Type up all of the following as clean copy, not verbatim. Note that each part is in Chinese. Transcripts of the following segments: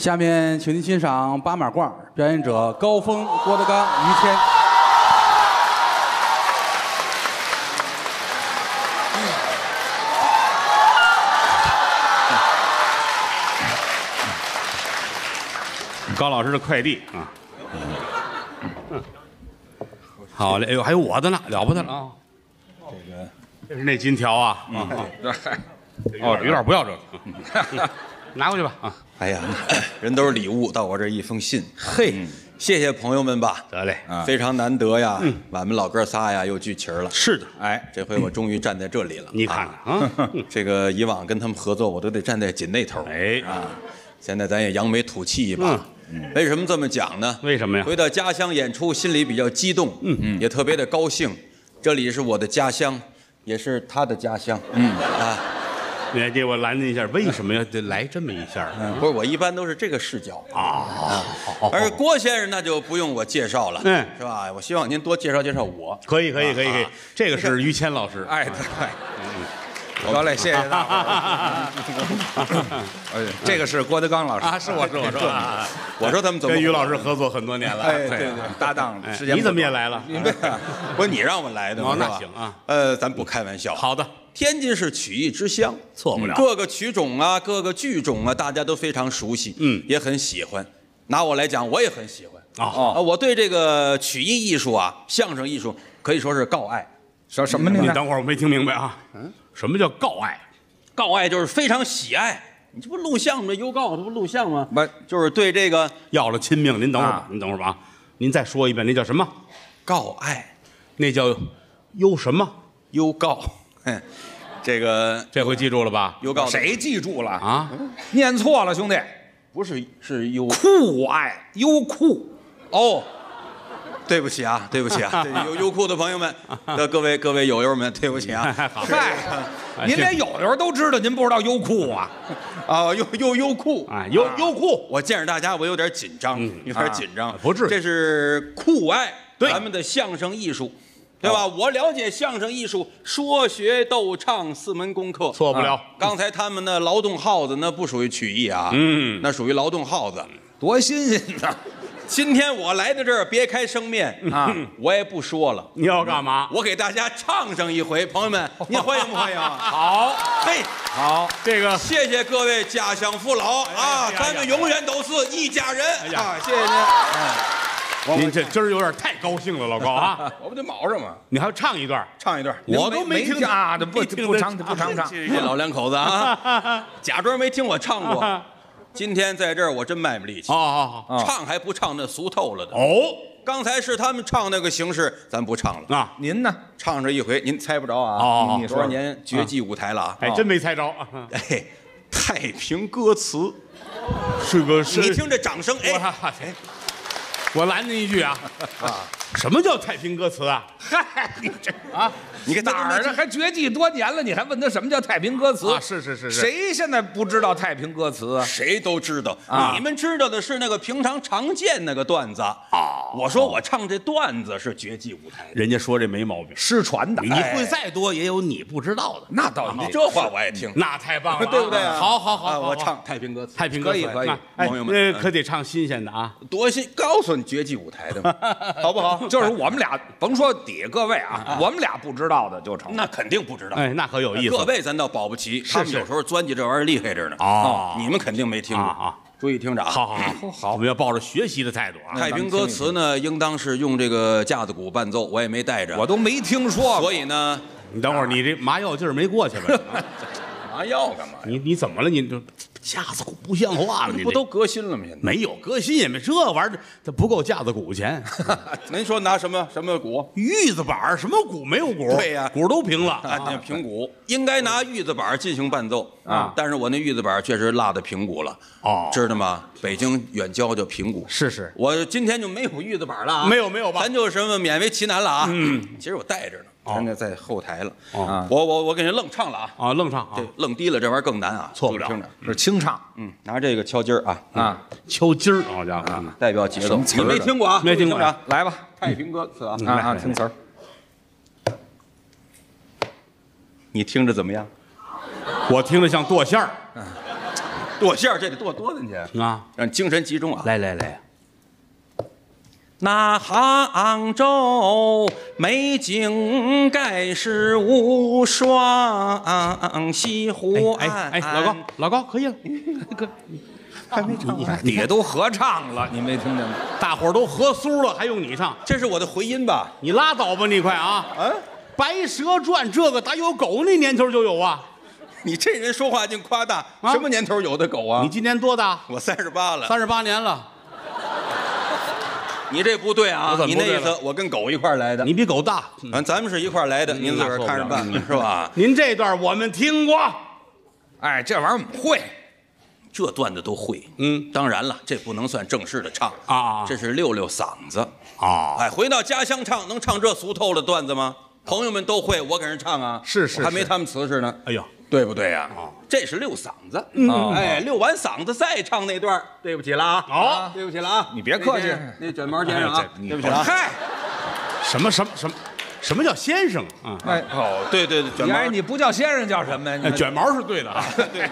下面，请您欣赏八马褂，表演者高峰、郭德纲、于谦。高老师的快递啊，好嘞，哎呦，还有我的呢，了不得了啊！这个，这是那金条啊，哦，于老师不要这个。 拿过去吧啊！哎呀，人都是礼物，到我这一封信，嘿，谢谢朋友们吧。得嘞，非常难得呀，俺们老哥仨呀又聚齐了。是的，哎，这回我终于站在这里了。你看看啊，这个以往跟他们合作，我都得站在紧那头。哎啊，现在咱也扬眉吐气一把。为什么这么讲呢？为什么呀？回到家乡演出，心里比较激动，也特别的高兴。这里是我的家乡，也是他的家乡。你给我拦您一下，为什么要来这么一下？不是，我一般都是这个视角啊。而郭先生那就不用我介绍了，嗯，是吧？我希望您多介绍介绍我。可以，这个是于谦老师。哎，对，好嘞，谢谢大伙儿。这个是郭德纲老师啊，是我说他们跟于老师合作很多年了，哎，对，搭档。你怎么也来了？不是你让我来的，那行啊。咱不开玩笑。好的。 天津是曲艺之乡，错不了。各个曲种啊，各个剧种啊，大家都非常熟悉，也很喜欢。拿我来讲，我也很喜欢啊。我对这个曲艺艺术啊，相声艺术可以说是告爱。什么？你等会儿我没听明白啊。嗯，什么叫告爱？告爱就是非常喜爱。你这不录像吗？幽告这不录像吗？不，就是对这个要了亲命。您等会儿吧，您等会儿吧啊。您再说一遍，那叫什么？告爱。那叫幽什么？幽告。 嗯，这回记住了吧？幽告谁记住了啊？念错了，兄弟，不是是优酷爱优酷哦，对不起啊，有优酷的朋友们，各位友友们，对不起啊。嗨，您连友友都知道，您不知道优酷啊？啊，优酷啊，优酷，我见着大家我有点紧张，不至于，这是酷爱咱们的相声艺术。 对吧？我了解相声艺术，说学逗唱四门功课，错不了。刚才他们的劳动号子那不属于曲艺啊，那属于劳动号子，多新鲜呐！今天我来到这儿，别开生面啊，我也不说了。你要干嘛？我给大家唱上一回，朋友们，你欢迎不欢迎？好，嘿，好，这个谢谢各位家乡父老啊，咱们永远都是一家人啊！谢谢您。 您这今儿有点太高兴了，老高啊！我不得卯上吗？你还要唱一段，唱一段，我都没听啊！不唱，这老两口子啊，假装没听我唱过。今天在这儿我真卖不力气，好，唱还不唱那俗透了的哦。刚才是他们唱那个形式，咱不唱了啊。您呢？唱这一回，您猜不着啊！你多少年绝技舞台了啊？哎，真没猜着啊！哎，太平歌词是个，你听这掌声，哎。 我拦您一句啊！啊，什么叫太平歌词啊？嗨，你这啊，你看哪儿呢？还绝技多年了，你还问他什么叫太平歌词啊？是，谁现在不知道太平歌词啊？谁都知道，你们知道的是那个平常常见那个段子啊。我说我唱这段子是绝技舞台，人家说这没毛病，失传的。你会再多也有你不知道的，那倒没。这话我爱听，那太棒了，对不对？好，我唱太平歌词，太平歌词可以，朋友们，可得唱新鲜的啊，多新，告诉你。 绝技舞台的嘛，好不好？就是我们俩，甭说底下各位啊，我们俩不知道的就成。那肯定不知道，哎，那可有意思。各位咱倒保不齐，他们有时候钻进这玩意儿厉害着呢。哦，你们肯定没听过啊，注意听着啊。好，我们要抱着学习的态度啊。太平歌词呢，应当是用这个架子鼓伴奏，我也没带着，我都没听说。所以呢，你等会儿你这麻药劲儿没过去吧？麻药干嘛？你怎么了？你这。 架子鼓不像话了，你不都革新了吗？现在没有革新也没这玩意儿，它不够架子鼓钱。您说拿什么鼓？玉子板什么鼓没有鼓？对呀，鼓都平了。那平鼓应该拿玉子板进行伴奏啊，但是我那玉子板确实落在平鼓了。哦，知道吗？北京远郊叫平鼓。是，我今天就没有玉子板了。没有吧？咱就什么勉为其难了啊。嗯，其实我带着呢。 现在在后台了，我给人愣唱了啊！啊，愣唱，对，愣低了，这玩意儿更难啊，错不了，是清唱，拿这个敲筋儿啊，敲筋儿，好家伙，代表节奏，你没听过啊？没听过，来吧，太平歌词啊，听词儿，你听着怎么样？我听着像剁馅儿，剁馅儿，这得剁多的你啊，让精神集中啊！来来来，那杭州美景盖世无双，西湖岸。哎，老高，老高，可以了，哥。 还没唱，底下都合唱了，你没听见吗？大伙儿都合苏了，还用你唱？这是我的回音吧？你拉倒吧，你快啊！嗯，《白蛇传》这个打有狗那年头就有啊。你这人说话净夸大，什么年头有的狗啊？你今年多大？我38了，38年了。你这不对啊！你那意思，我跟狗一块来的，你比狗大。咱们是一块来的，您自个儿看着办，是吧？您这段我们听过，哎，这玩意儿我们会。 这段子都会，嗯，当然了，这不能算正式的唱啊，这是溜溜嗓子啊。哎，回到家乡唱，能唱这俗透的段子吗？朋友们都会，我给人唱啊，是是，还没他们瓷实呢。哎呦，对不对呀？啊，这是溜嗓子，哎，溜完嗓子再唱那段，对不起了啊，好，对不起了啊，你别客气，那卷毛先生啊，对不起了，嗨，什么。 什么叫先生啊？哎哦，对对对，卷毛，你不叫先生叫什么呀？卷毛是对的啊，对对，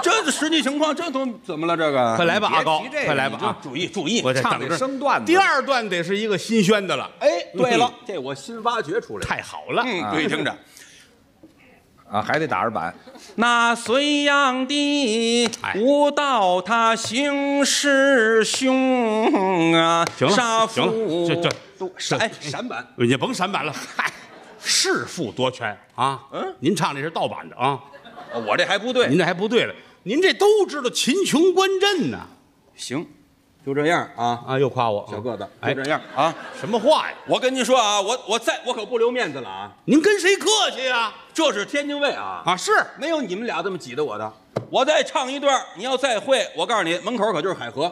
这实际情况，这都怎么了？这个快来吧，阿高，快来吧啊！注意注意，我唱的生段子，第二段得是一个新宣的了。哎，对了，这我新挖掘出来，太好了，对，听着。 啊，还得打耳板。那隋炀帝无道，他行事凶啊！行了，行了，这闪板，也甭闪板了。嗨，弑父夺权啊！嗯，您唱这是盗版的啊！我这还不对，您这还不对了，您这都知道秦琼观阵呢。行，就这样啊啊！又夸我小个子，就这样啊？什么话呀？我跟您说啊，我可不留面子了啊！您跟谁客气呀？ 这是天津卫啊！啊，是没有你们俩这么挤得我的。我再唱一段，你要再会，我告诉你，门口可就是海河。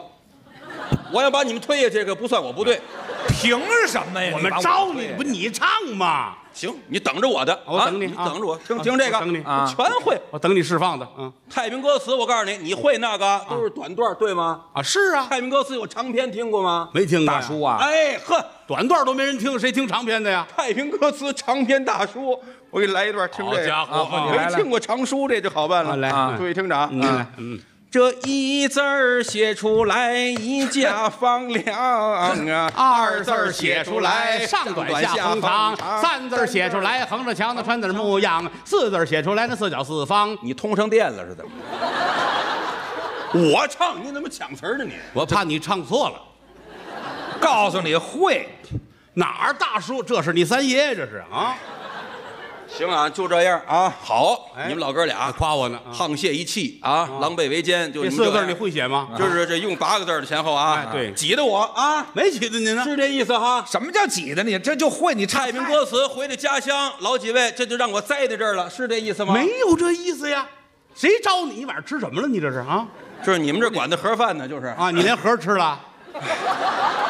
我要把你们推下去，可不算我不对。凭什么呀？我们招你不？你唱嘛？行，你等着我的，我等你，等着我，听这个，等你啊，全会，我等你释放的。嗯，太平歌词，我告诉你，你会那个都是短段，对吗？啊，是啊，太平歌词有长篇，听过吗？没听过，大叔啊，哎呵，短段都没人听，谁听长篇的呀？太平歌词长篇大叔。 我给你来一段，听这个。好家伙，没听过长书，这就好办了。来，注意听着啊！这一字儿写出来一家房梁啊，二字儿写出来上短下横长，三字儿写出来横着墙的穿子模样，四字儿写出来那四角四方。你通上电了是怎么？我唱你怎么抢词呢？你我怕你唱错了，告诉你会哪儿大叔？这是你三爷，这是啊。 行啊，就这样啊，好，你们老哥俩夸我呢，沆瀣一气啊，狼狈为奸。就这四个字你会写吗？就是这用8个字的前后啊，对，挤得我啊，没挤得您呢，是这意思哈？什么叫挤得你？这就会你太平歌词，回到家乡，老几位这就让我栽在这儿了，是这意思吗？没有这意思呀，谁招你？你晚上吃什么了？你这是啊？就是你们这管的盒饭呢，就是啊，你连盒吃了。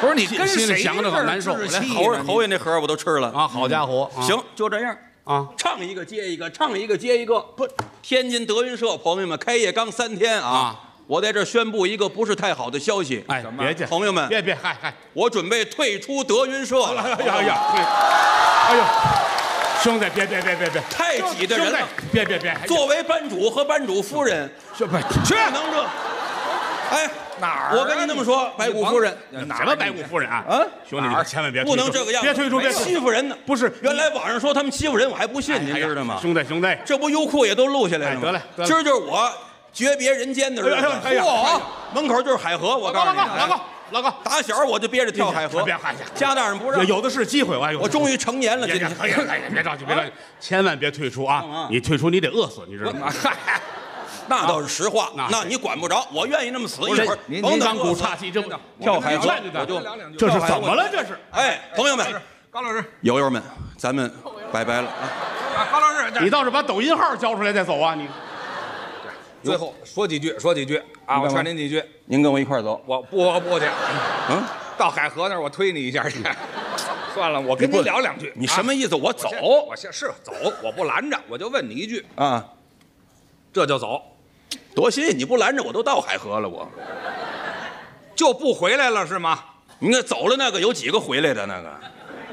不是你跟谁想着可难受，连侯爷那盒我都吃了啊！好家伙，行，就这样啊，唱一个接一个，唱一个接一个。不，天津德云社朋友们，开业刚3天啊，我在这宣布一个不是太好的消息。哎，别介，朋友们，别，嗨，我准备退出德云社了。哎呦，兄弟，别，太挤的人了，别。作为班主和班主夫人，去能这，哎。 哪我跟您这么说，白骨夫人，什么白骨夫人啊？啊，兄弟，你千万别不能这个样，别退出，别欺负人呢。不是，原来网上说他们欺负人，我还不信，您知道吗？兄弟，这不优酷也都录下来了吗？得嘞，今儿就是我诀别人间的日子。嚯，门口就是海河，我告诉你，老高，打小我就憋着跳海河，别害怕，家大人不让，有的是机会。我终于成年了，今天。别着急，千万别退出啊！你退出，你得饿死，你知道吗？ 那倒是实话，那你管不着，我愿意那么死一会儿。甭当古刹气蒸，跳海河我就这是怎么了？这是哎，朋友们，高老师，友友们，咱们拜拜了啊！高老师，你倒是把抖音号交出来再走啊！你最后说几句啊！我劝您几句，您跟我一块走，我不去，嗯，到海河那儿我推你一下去。 算了，我跟你聊2句。你什么意思？我走，我先是走，我不拦着，我就问你一句啊，这就走。 多新鲜！你不拦着我都到海河了，我就不回来了是吗？你那走了那个有几个回来的那个？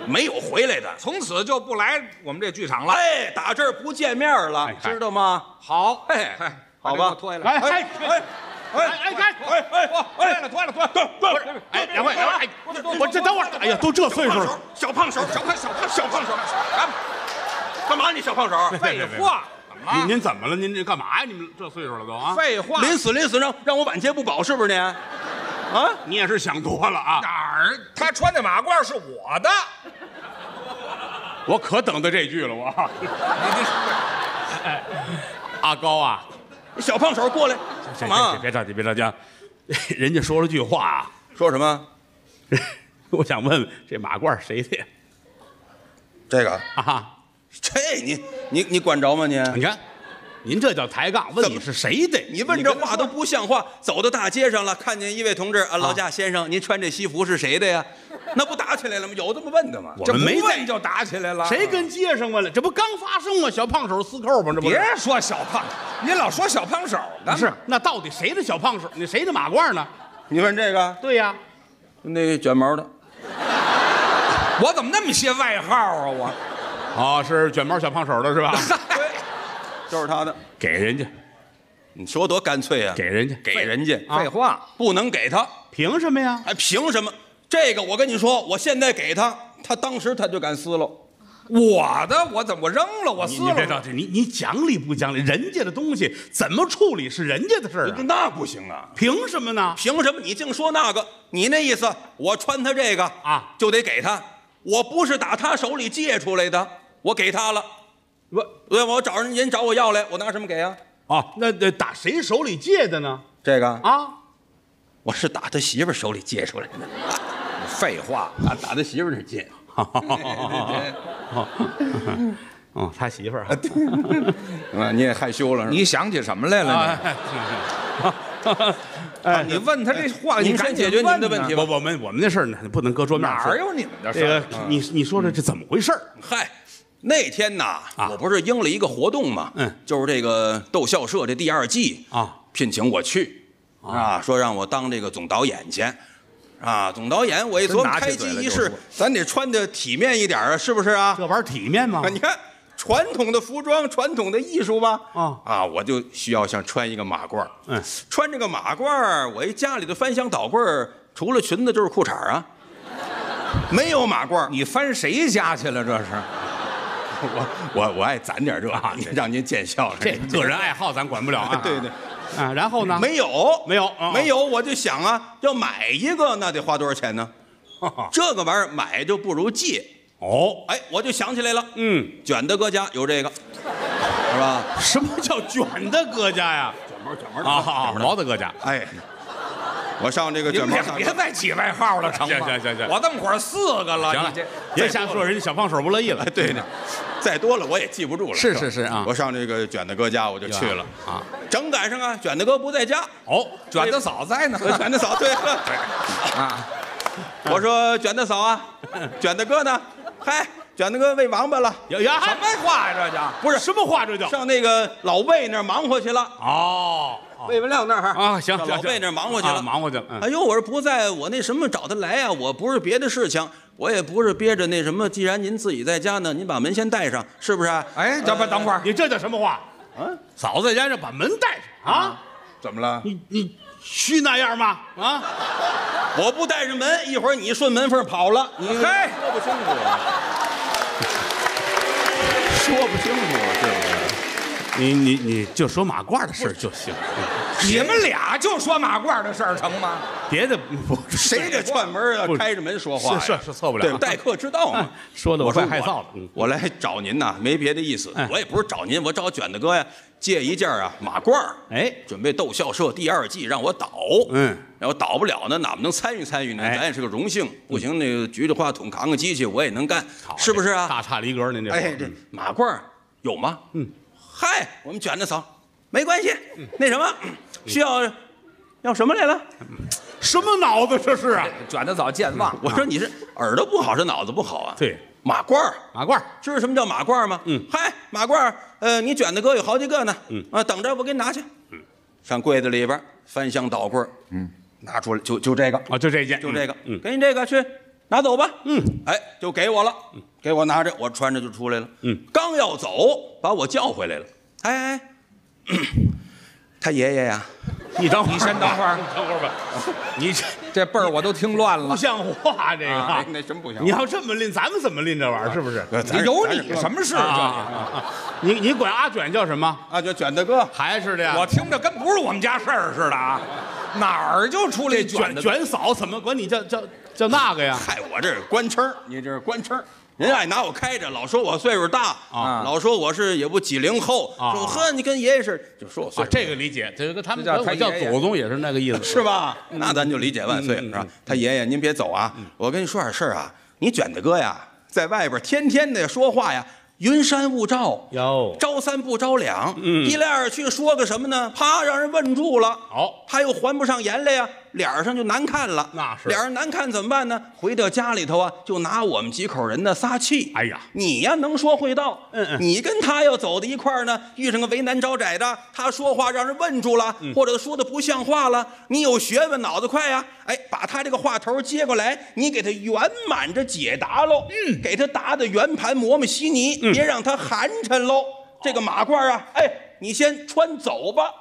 没有回来的，从此就不来我们这剧场了。哎，打这儿不见面了，知道吗？好，哎，好吧，脱下来。脱了！哎，两位，哎，我这等会儿，哎呀，都这岁数了，小胖手，干嘛你小胖手？废话。 您怎么了？您这干嘛呀？你们这岁数了都啊！废话，临死让我晚节不保是不是你？啊，你也是想多了啊！哪儿？他穿的马褂是我的，我可等着这句了我。阿高啊，小胖手过来，干嘛？别着急，人家说了句话啊，说什么？我想问这马褂谁的？这个啊。 这你管着吗你？你看，您这叫抬杠。问你是谁的？你问这话都不像话。走到大街上了，看见一位同志啊，劳驾先生，您穿这西服是谁的呀？那不打起来了吗？有这么问的吗？我们没问就打起来了。谁跟街上问了？这不刚发生吗？小胖手撕扣吗？这不别说小胖，你老说小胖手呢。是，那到底谁的小胖手？你谁的马褂呢？你问这个？对呀，那卷毛的。我怎么那么些外号啊我？ 哦，是卷毛小胖手的是吧？对，就是他的。给人家，你说多干脆啊！给人家，废话，不能给他，凭什么呀？哎，凭什么？这个我跟你说，我现在给他，他当时他就敢撕了。我的，我怎么扔了？我撕了。你别着急，你讲理不讲理？人家的东西怎么处理是人家的事儿啊。那不行啊！凭什么呢？凭什么？你净说那个，你那意思，我穿他这个啊，就得给他。我不是打他手里借出来的。 我给他了，我找人找我要来，我拿什么给啊？啊，那打谁手里借的呢？这个啊，我是打他媳妇手里借出来的。废话，打他媳妇那借。哦，他媳妇儿。啊，你也害羞了？你想起什么来了？哎，你问他这话，你敢解决您的问题吗？我们的事儿呢，不能搁桌面。哪有你们的事儿？你说这怎么回事？嗨。 那天呐，我不是应了一个活动嘛，就是这个《逗笑社》这第二季啊，聘请我去，啊，说让我当这个总导演去，啊，总导演我一琢磨开机仪式，咱得穿的体面一点啊，是不是啊？这玩意儿体面吗？你看传统的服装，传统的艺术吧，啊，我就需要像穿一个马褂，穿这个马褂，我一家里的翻箱倒柜除了裙子就是裤衩啊，没有马褂，你翻谁家去了这是？ 我爱攒点这啊，让您见笑了。这个人爱好咱管不了啊。对对，啊，然后呢？没有，我就想啊，要买一个那得花多少钱呢？这个玩意儿买就不如借哦。哎，我就想起来了，嗯，卷大哥家有这个，是吧？什么叫卷大哥家呀？卷毛啊，毛大哥家。哎，我上这个卷毛。别再起外号了，成吗？行，我这么会儿4个了。行了，别瞎说，人家小胖手不乐意了。对的。 再多了我也记不住了。是啊，我上这个卷大哥家我就去了啊，正赶上啊，卷大哥不在家哦，卷大嫂在呢。卷大嫂对啊，我说卷大嫂啊，卷大哥呢？嗨，卷大哥喂王八了。呀，什么话呀这叫？不是什么话这叫？上那个老魏那忙活去了。哦，魏文亮那儿啊，行，老魏那忙活去了，忙活去了。哎呦，我说不在我那什么找他来啊，我不是别的事情。 我也不是憋着那什么，既然您自己在家呢，您把门先带上，是不是？哎，等会儿，你这叫什么话？啊，嫂子在家就把门带上啊？怎么了？你虚那样吗？啊，我不带着门，一会儿你顺门缝跑了，你嗨，说不清楚，说不清楚，对不对？你就说马褂的事就行。 你们俩就说马褂的事儿成吗？别的不，谁这串门啊？开着门说话是错不了，对，待客之道嘛。说的我快害臊了。我来找您呐，没别的意思，我也不是找您，我找卷大哥呀，借一件啊马褂。哎，准备逗笑社第2季让我导，要导不了呢，哪能参与呢？咱也是个荣幸。不行，那个举着话筒扛个机器我也能干，是不是啊？大差离格，您这。哎，这马褂有吗？嗯，嗨，我们卷大嫂没关系，那什么。 需要什么来了？什么脑子这是啊？卷大嫂健忘。我说你是耳朵不好是脑子不好啊？对，马褂，知道什么叫马褂吗？嗯，嗨，马褂，你卷大哥有好几个呢，啊，等着我给你拿去。嗯，上柜子里边翻箱倒柜，拿出来就这个啊，就这件，就这个，给你这个去拿走吧。嗯，哎，就给我了，给我拿着，我穿着就出来了。嗯，刚要走，把我叫回来了。哎。他爷爷呀。你等会儿，你先等会儿，等会儿吧。你这辈儿我都听乱了，不像话这个。那真不像。你要这么拎，咱们怎么拎这玩意儿？是不是？有你什么事啊？你管阿卷叫什么？阿卷卷大哥，还是这样。我听着跟不是我们家事儿似的啊。哪儿就出来卷嫂？怎么管你叫那个呀？嗨，我这是官称，你这是官称。 人爱拿我开着，老说我岁数大啊，老说我是也不90后，说呵，你跟爷爷是，就说我岁数。这个理解，这个他们管我叫祖宗也是那个意思，是吧？那咱就理解万岁是吧？他爷爷您别走啊，我跟你说点事儿啊，你卷大哥呀，在外边天天的说话呀，云山雾罩，哟，招三不招两，一来二去说个什么呢？啪，让人问住了，哦，他又还不上言来呀。 脸上就难看了，那是脸上难看怎么办呢？回到家里头啊，就拿我们几口人呢撒气。哎呀，你呀能说会道，你跟他要走到一块儿呢，遇上个为难招窄的，他说话让人问住了，或者说的不像话了，你有学问，脑子快呀，哎，把他这个话头接过来，你给他圆满着解答喽，给他答的圆盘磨磨稀泥，别让他寒碜喽。这个马褂啊，哎，你先穿走吧。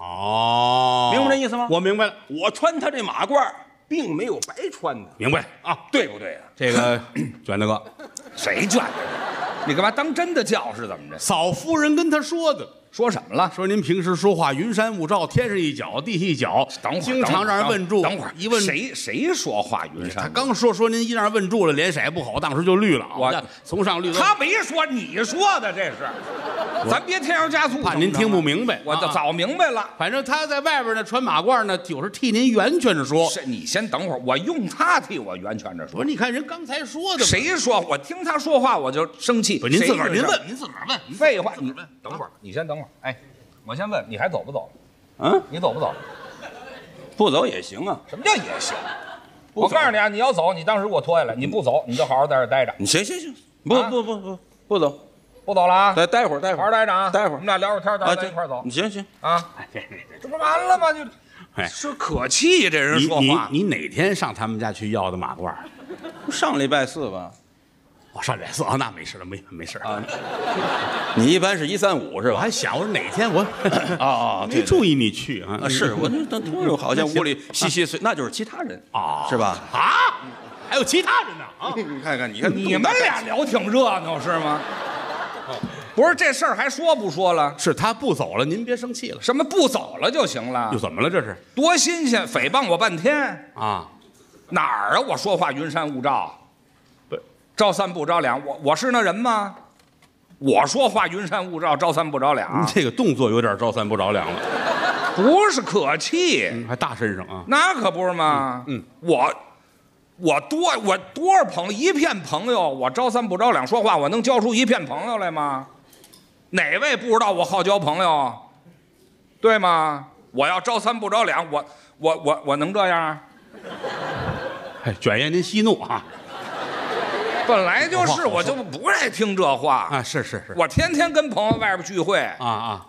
哦，明白这意思吗？我明白了，我穿他这马褂并没有白穿的，明白啊？对不对啊？这个卷大哥，谁卷的？你干嘛当真的叫是怎么着？嫂夫人跟他说的，说什么了？说您平时说话云山雾罩，天上一脚地下一脚，等会儿经常让人问住。等会儿一问谁说话云山？他刚说您一让人问住了，脸色不好，当时就绿了。我从上绿，他没说，你说的这是。 咱别添油加醋，怕您听不明白。我早明白了，反正他在外边呢，穿马褂呢，就是替您圆圈着说。是你先等会儿，我用他替我圆圈着说。你看人刚才说的，谁说？我听他说话我就生气。您自个儿，您问，您自个儿问。废话，你等会儿，你先等会儿。哎，我先问，你还走不走？嗯，你走不走？不走也行啊。什么叫也行？我告诉你啊，你要走，你当时给我脱下来；你不走，你就好好在这待着。你行，不走。 不走了啊！待会儿，好好待着啊！待会儿，我们俩聊会儿天，咱一块走。你行啊，这不完了吗？就，哎，说可气这人说话。你哪天上他们家去要的马褂？上礼拜四吧。我上礼拜四啊，那没事了，没事啊。你一般是1、3、5是吧？我还想我说哪天我啊没注意你去啊？是我那突然好像屋里稀稀碎，那就是其他人啊，是吧？啊，还有其他人呢啊！你看看，你们俩聊挺热闹是吗？ 不是这事儿还说不说了？是他不走了，您别生气了。什么不走了就行了？又怎么了？这是多新鲜！诽谤我半天啊！哪儿啊？我说话云山雾罩，不招三不招两。我是那人吗？我说话云山雾罩，招三不招两。这个动作有点招三不招两了。不是可气，还大身上啊？那可不是吗？我多少朋友一片朋友，我招三不招两说话，我能交出一片朋友来吗？哪位不知道我好交朋友，对吗？我要招三不招两，我能这样？哎，卷爷您息怒啊！本来就是，我就不爱听这话啊！是，我天天跟朋友外边聚会啊。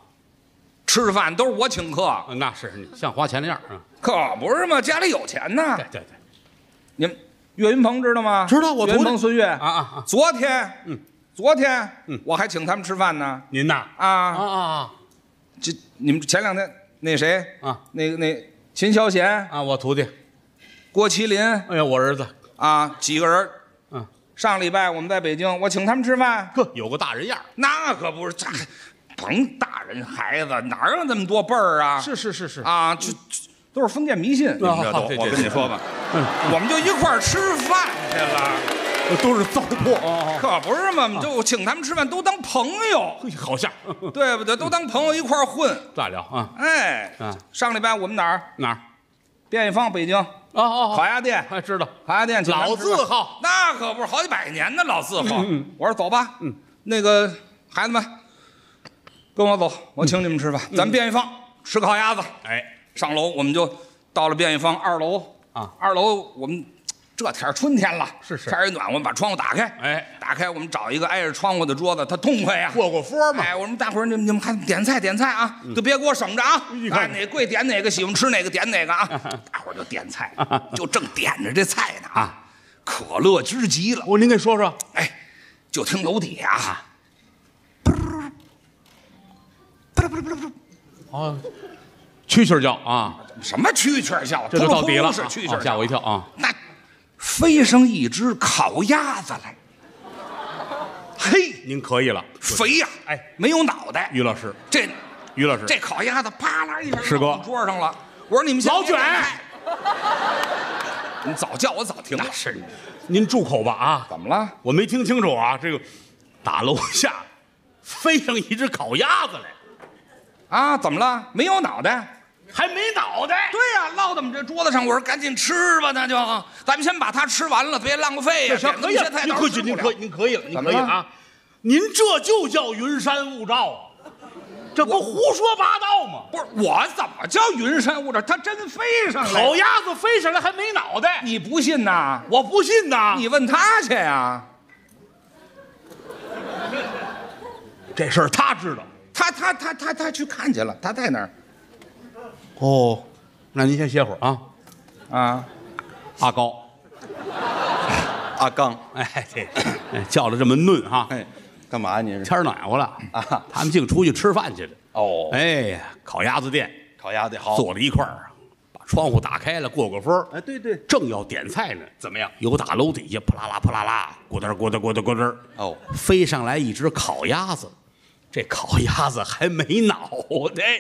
吃饭都是我请客，那是你像花钱那样啊？可不是嘛，家里有钱呢。对。 你们岳云鹏知道吗？知道，我岳云鹏孙越啊！昨天我还请他们吃饭呢。您呐啊！这你们前两天那谁啊？那秦霄贤啊，我徒弟，郭麒麟，哎呀，我儿子啊，几个人？嗯，上礼拜我们在北京，我请他们吃饭，呵，有个大人样。那可不是，甭大人孩子哪有那么多辈儿啊？是啊，就。 都是封建迷信，你们这都。我跟你说吧，我们就一块儿吃饭去了，都是糟粕，可不是嘛？就请他们吃饭，都当朋友，好像，对不对？都当朋友一块儿混，大聊啊！哎，上礼拜我们哪儿？便宜坊北京烤鸭店，知道烤鸭店老字号，那可不是好几百年的老字号。我说走吧，那个孩子们跟我走，我请你们吃饭，咱们便宜坊吃烤鸭子，哎。 上楼我们就到了便宜坊2楼啊，2楼我们这天春天了，是天一暖，我们把窗户打开，哎，打开我们找一个挨着窗户的桌子，他痛快呀，过过风嘛。哎，我们大伙儿你们看点菜啊，就别给我省着啊，看哪贵点哪个，喜欢吃哪个点哪个啊。大伙儿就点菜，就正点着这菜呢啊，可乐之极了。我您给说说，哎，就听楼底下啊，不噜不噜不噜不噜不噜不噜，哦。蛐蛐叫啊？什么蛐蛐叫？这就到底了，吓我一跳啊！那飞上一只烤鸭子来，嘿，您可以了，肥呀，哎，没有脑袋。于老师，这于老师，这烤鸭子啪啦一下，师哥桌上了。我说你们老卷，你早叫我早听了。是，您住口吧啊！怎么了？我没听清楚啊，这个打楼下飞上一只烤鸭子来。 啊，怎么了？没有脑袋，还没脑袋？对呀、啊，落在我们这桌子上。我说赶紧吃吧，那就咱们先把它吃完了，别浪费呀、啊。可以，您可以了，您可以啊！您这就叫云山雾罩啊！这不胡说八道吗？不是，我怎么叫云山雾罩？它真飞上来，烤鸭子飞上来还没脑袋，你不信呐？我不信呐！你问他去呀、啊。这事儿他知道。 他去看去了，他在哪儿？哦，那您先歇会儿啊，啊，阿高，阿刚，哎，对，叫的这么嫩哈，哎，干嘛你？天暖和了啊，他们净出去吃饭去了。哦，哎，烤鸭子店，烤鸭子好，坐了一块儿，把窗户打开了，过风。哎，对对，正要点菜呢，怎么样？由打楼底下啪啦啦啪啦啦，咕噔咕噔咕噔咕噔，哦，飞上来一只烤鸭子。 这烤鸭子还没脑袋，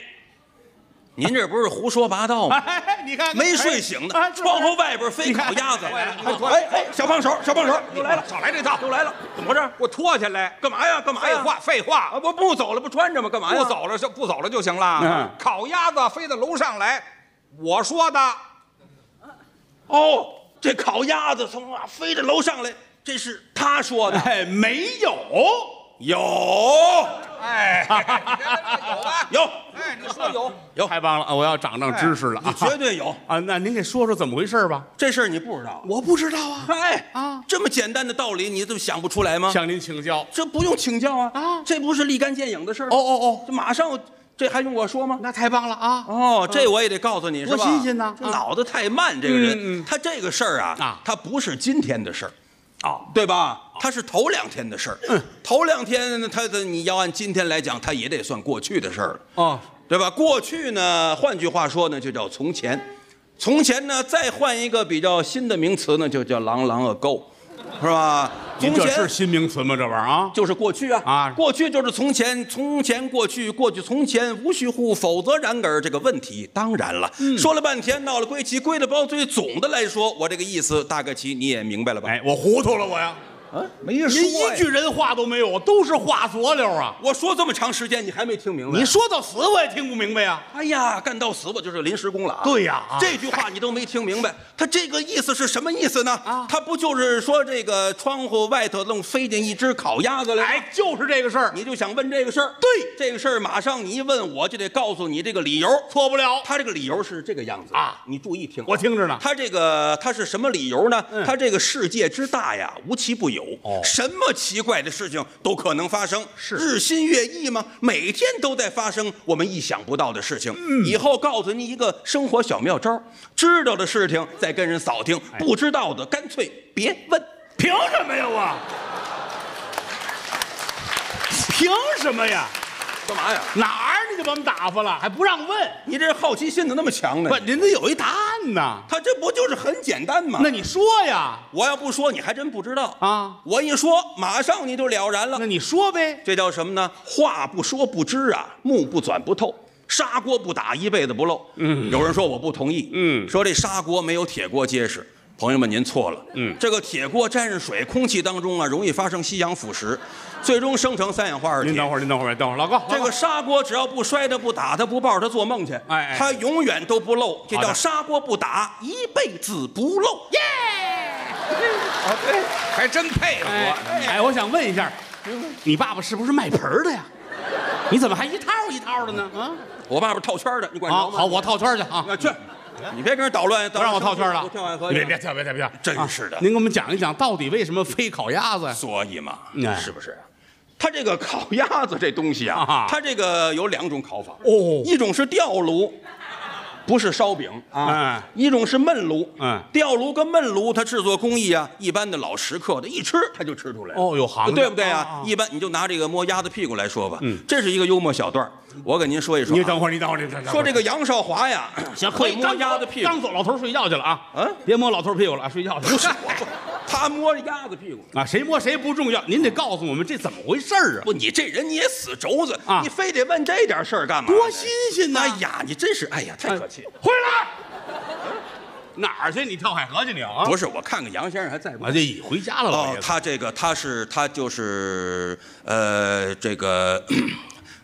您这不是胡说八道吗？你看，没睡醒呢，窗户外边飞烤鸭子。哎，小帮手，小帮手，又来了，少来这套，又来了，怎么回事？我脱下来干嘛呀？干嘛呀？废话，废话，不走了，不穿着吗？干嘛呀？不走了就行了。烤鸭子飞到楼上来，我说的。哦，这烤鸭子从啊飞到楼上来，这是他说的。哎，没有。 有，哎，有吧？有，哎，你说有，太棒了！我要长长知识了啊！绝对有啊！那您给说说怎么回事吧？这事儿你不知道，我不知道啊！哎啊，这么简单的道理，你怎么想不出来吗？向您请教，这不用请教啊！啊，这不是立竿见影的事儿。哦哦哦，这马上，这还用我说吗？那太棒了啊！哦，这我也得告诉你，多新鲜呢！脑子太慢，这个人，他这个事儿啊，他不是今天的事儿。 啊，对吧？他是头两天的事儿，头两天他的你要按今天来讲，他也得算过去的事儿了啊，对吧？过去呢，换句话说呢，就叫从前，从前呢，再换一个比较新的名词呢，就叫 long ago， 是吧？您这是新名词吗？这玩意儿啊，就是过去啊啊，过去就是从前，从前过去，过去从前，无需乎，否则然而这个问题，当然了，说了半天，闹了归齐，归了包堆，总的来说，我这个意思，大概其你也明白了吧？哎，我糊涂了我呀，啊，没说，您一句人话都没有，都是话佐料啊！我说这么长时间，你还没听明白？你说到死我也听不明白呀！哎呀，干到死我就是临时工了啊！对呀，这句话你都没听明白，他这个意思是什么意思呢？啊，他不就是说这个窗户？ 外头愣飞进一只烤鸭子来，哎，就是这个事儿，你就想问这个事儿。对，这个事儿马上你一问我就得告诉你这个理由，错不了。他这个理由是这个样子啊，你注意听，我听着呢。他是什么理由呢？他这个世界之大呀，无奇不有，什么奇怪的事情都可能发生，是日新月异吗？每天都在发生我们意想不到的事情。以后告诉你一个生活小妙招，知道的事情再跟人扫听，不知道的干脆别问。 凭什么呀我？凭什么呀？干嘛呀？哪儿你就把我们打发了，还不让问？你这好奇心怎么那么强呢？不，人家有一答案呢。他这不就是很简单吗？那你说呀，我要不说你还真不知道啊。我一说，马上你就了然了。那你说呗，这叫什么呢？话不说不知啊，目不转不透。 砂锅不打一辈子不漏。嗯，有人说我不同意。嗯，说这砂锅没有铁锅结实。 朋友们，您错了。这个铁锅沾上水，空气当中啊，容易发生吸氧腐蚀，最终生成三氧化二铁。您等会儿，老高，这个砂锅只要不摔它、不打它、不抱它，做梦去，哎，它永远都不漏。这叫砂锅不打，一辈子不漏。耶！啊，对，还真配合我。哎，我想问一下，你爸爸是不是卖盆的呀？你怎么还一套一套的呢？啊，我爸爸套圈的，你管着吗？好，我套圈去啊，去。 你别跟人捣乱，不让我套圈了。别，真是的！您给我们讲一讲，到底为什么飞烤鸭子？所以嘛，是不是？它这个烤鸭子这东西啊，它这个有两种烤法。哦，一种是吊炉，不是烧饼啊，一种是焖炉，吊炉跟焖炉它制作工艺啊，一般的老食客的一吃他就吃出来哦，有行家，对不对啊？一般你就拿这个摸鸭子屁股来说吧，这是一个幽默小段，我给您说一说。你等会儿，你等会儿，说这个杨少华呀，行，会摸鸭子屁股，刚走老头睡觉去了啊，嗯，别摸老头屁股了，睡觉去。不是，他摸鸭子屁股啊，谁摸谁不重要，您得告诉我们这怎么回事啊？不，你这人你也死轴子啊，你非得问这点事儿干嘛？多新鲜呐！哎呀，你真是，哎呀，太可气了。回来，哪儿去？你跳海河去你啊？不是，我看看杨先生还在不在？这已回家了，老爷。他这个他就是这个，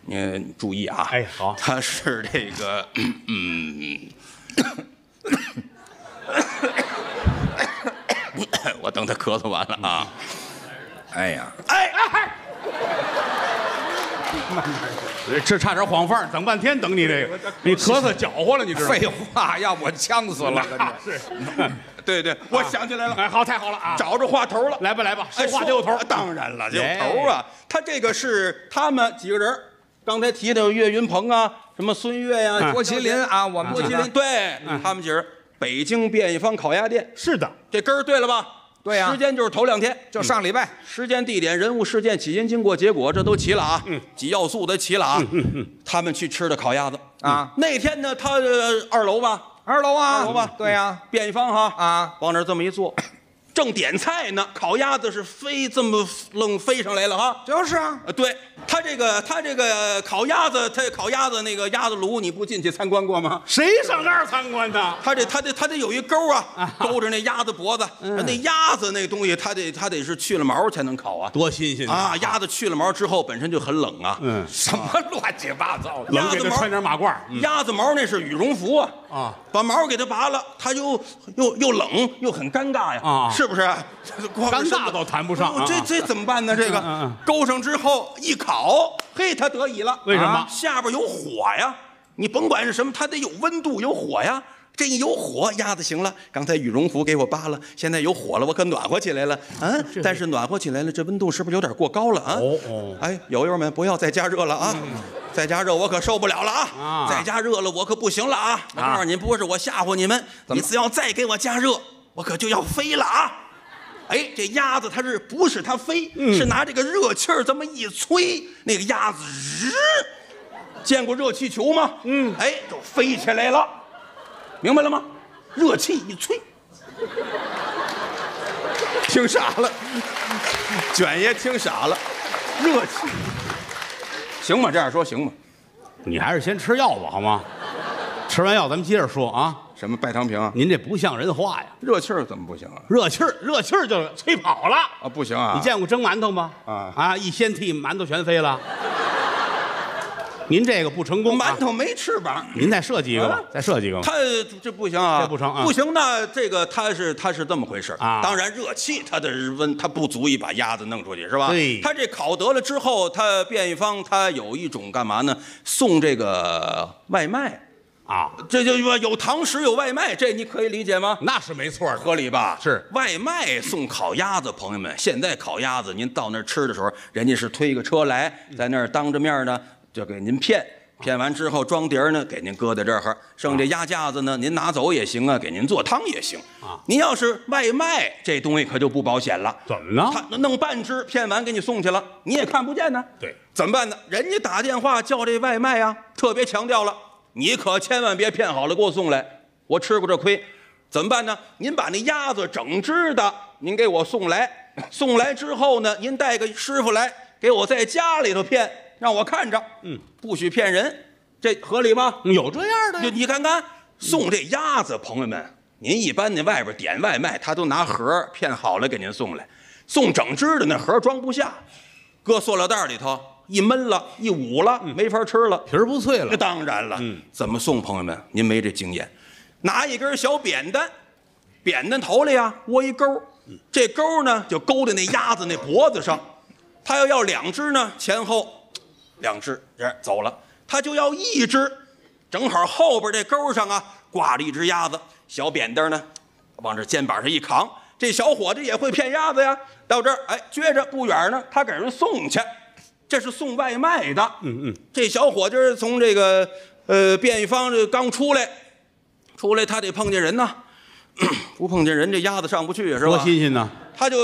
您注意啊。哎，好。他是这个我等他咳嗽完了啊。哎呀，哎哎。这差点晃范儿，等半天等你这个，你咳嗽搅和了，你知道吗？废话，要我呛死了。是，对对，我想起来了。哎，好，太好了啊！找着话头了，来吧来吧，说话得有头。当然了，有头啊。他这个是他们几个人，刚才提到岳云鹏啊，什么孙越呀，郭麒麟啊，我们郭麒麟，对他们几人，北京便宜坊烤鸭店。是的，这根儿对了吧？对呀，时间就是头两天，就上礼拜。时间、地点、人物、事件、起因、经过、结果，这都齐了啊。几要素都齐了啊。他们去吃的烤鸭子啊。那天呢，他二楼吧，二楼啊，二楼吧。对呀，便宜坊哈啊，往那儿这么一坐，正点菜呢，烤鸭子是飞这么愣飞上来了哈。就是啊，对他这个烤鸭子，他烤鸭子那个鸭子炉，你不进去参观过吗？谁上那儿参观的？他得有一钩啊，勾着那鸭子脖子，那鸭子那东西，他得是去了毛才能烤啊，多新鲜啊！鸭子去了毛之后本身就很冷啊，什么乱七八糟的，冷给它穿点马褂，鸭子毛那是羽绒服啊啊，把毛给它拔了，它又冷又很尴尬呀啊，是。是不是？尴尬倒谈不上，这怎么办呢？这个勾上之后一烤，嘿，它得以了。为什么？下边有火呀！你甭管是什么，它得有温度，有火呀。这一有火，鸭子行了。刚才羽绒服给我扒了，现在有火了，我可暖和起来了啊！但是暖和起来了，这温度是不是有点过高了啊？哦，哎，友友们不要再加热了啊！再加热我可受不了了啊！再加热了我可不行了啊！我告诉您，不是我吓唬你们，你只要再给我加热。我可就要飞了啊！哎，这鸭子它是不是它飞？是拿这个热气儿这么一吹，那个鸭子日，见过热气球吗？嗯，哎，就飞起来了，明白了吗？热气一吹，听傻了，卷爷听傻了，热气，行吗？这样说行吗？你还是先吃药吧，好吗？吃完药咱们接着说啊。什么拜堂瓶？您这不像人话呀！热气儿怎么不行啊？热气儿就吹跑了啊！不行啊！你见过蒸馒头吗？啊！一掀屉，馒头全飞了。您这个不成功，馒头没翅膀。您再设计一个吧，再设计一个吧。他这不行啊，这不成啊，不行。那这个他是这么回事啊。当然，热气它的温它不足以把鸭子弄出去，是吧？对。他这烤得了之后，他便宜坊他有一种干嘛呢？送这个外卖。啊，这就有堂食有外卖，这你可以理解吗？那是没错的，合理吧？是外卖送烤鸭子，朋友们，现在烤鸭子您到那儿吃的时候，人家是推个车来，在那儿当着面呢就给您骗完之后装碟呢给您搁在这儿，剩这鸭架子呢您拿走也行啊，给您做汤也行啊。您要是外卖这东西可就不保险了，怎么了？他弄半只骗完给你送去了，你也看不见呢。对，怎么办呢？人家打电话叫这外卖啊，特别强调了。你可千万别骗好了给我送来，我吃过这亏，怎么办呢？您把那鸭子整只的，您给我送来，送来之后呢，您带个师傅来给我在家里头骗，让我看着，不许骗人，这合理吗？有这样的，就你看看送这鸭子，朋友们，您一般那外边点外卖，他都拿盒骗好了给您送来，送整只的那盒装不下，搁塑料袋里头。一闷了，一捂了，没法吃了，皮儿不脆了。这当然了，怎么送？朋友们，您没这经验，拿一根小扁担，扁担头里呀窝一钩，这钩呢就勾在那鸭子那脖子上，他要两只呢，前后两只，这走了，他就要一只，正好后边这钩上啊挂着一只鸭子，小扁担呢往这肩膀上一扛，这小伙子也会骗鸭子呀，到这儿哎，撅着不远呢，他给人送去。这是送外卖的，这小伙子从这个便宜坊这刚出来，出来他得碰见人呐，不碰见人这鸭子上不去是吧？多新鲜呐！他就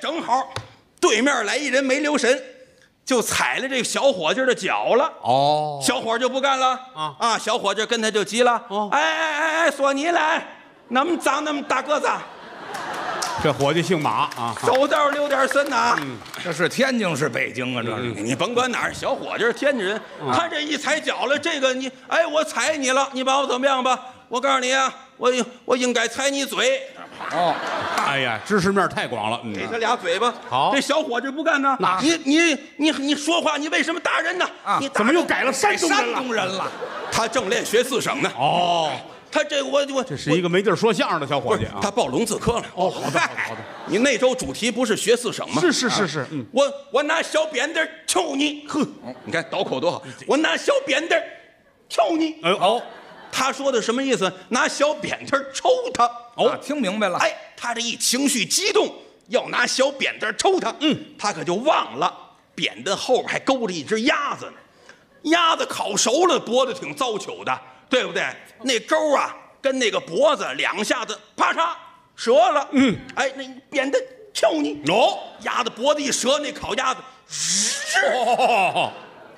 正好对面来一人没留神，就踩了这小伙计的脚了。哦，小伙就不干了啊！小伙就跟他就急了。哦，索尼来，那么脏那么大个子。 这伙计姓马啊，走道溜点深呐。嗯，这是天津是北京啊，这是你甭管哪儿，小伙计是天津人。他这一踩脚了，这个你我踩你了，你把我怎么样吧？我告诉你啊，我应该踩你嘴。哦，哎呀，知识面太广了，给他俩嘴巴。好，这小伙计不干呢。你说话，你为什么打人呢？啊，怎么又改了山东人了？他正练学四省呢。哦。 他这我这是一个没地儿说相声的小伙计啊！他报聋字科了。哦，好的好的。你那周主题不是学四省吗？是是是是。我拿小扁担抽你，哼！你看倒口多好。我拿小扁担抽你。哎呦哦，他说的什么意思？拿小扁担抽他。哦，听明白了。哎，他这一情绪激动，要拿小扁担抽他。嗯，他可就忘了扁担后边还勾着一只鸭子呢。鸭子烤熟了，脖子挺糟朽的。 对不对？那钩啊，跟那个脖子两下子啪嚓折了。嗯，那扁担敲你，鸭子脖子一折，那烤鸭子，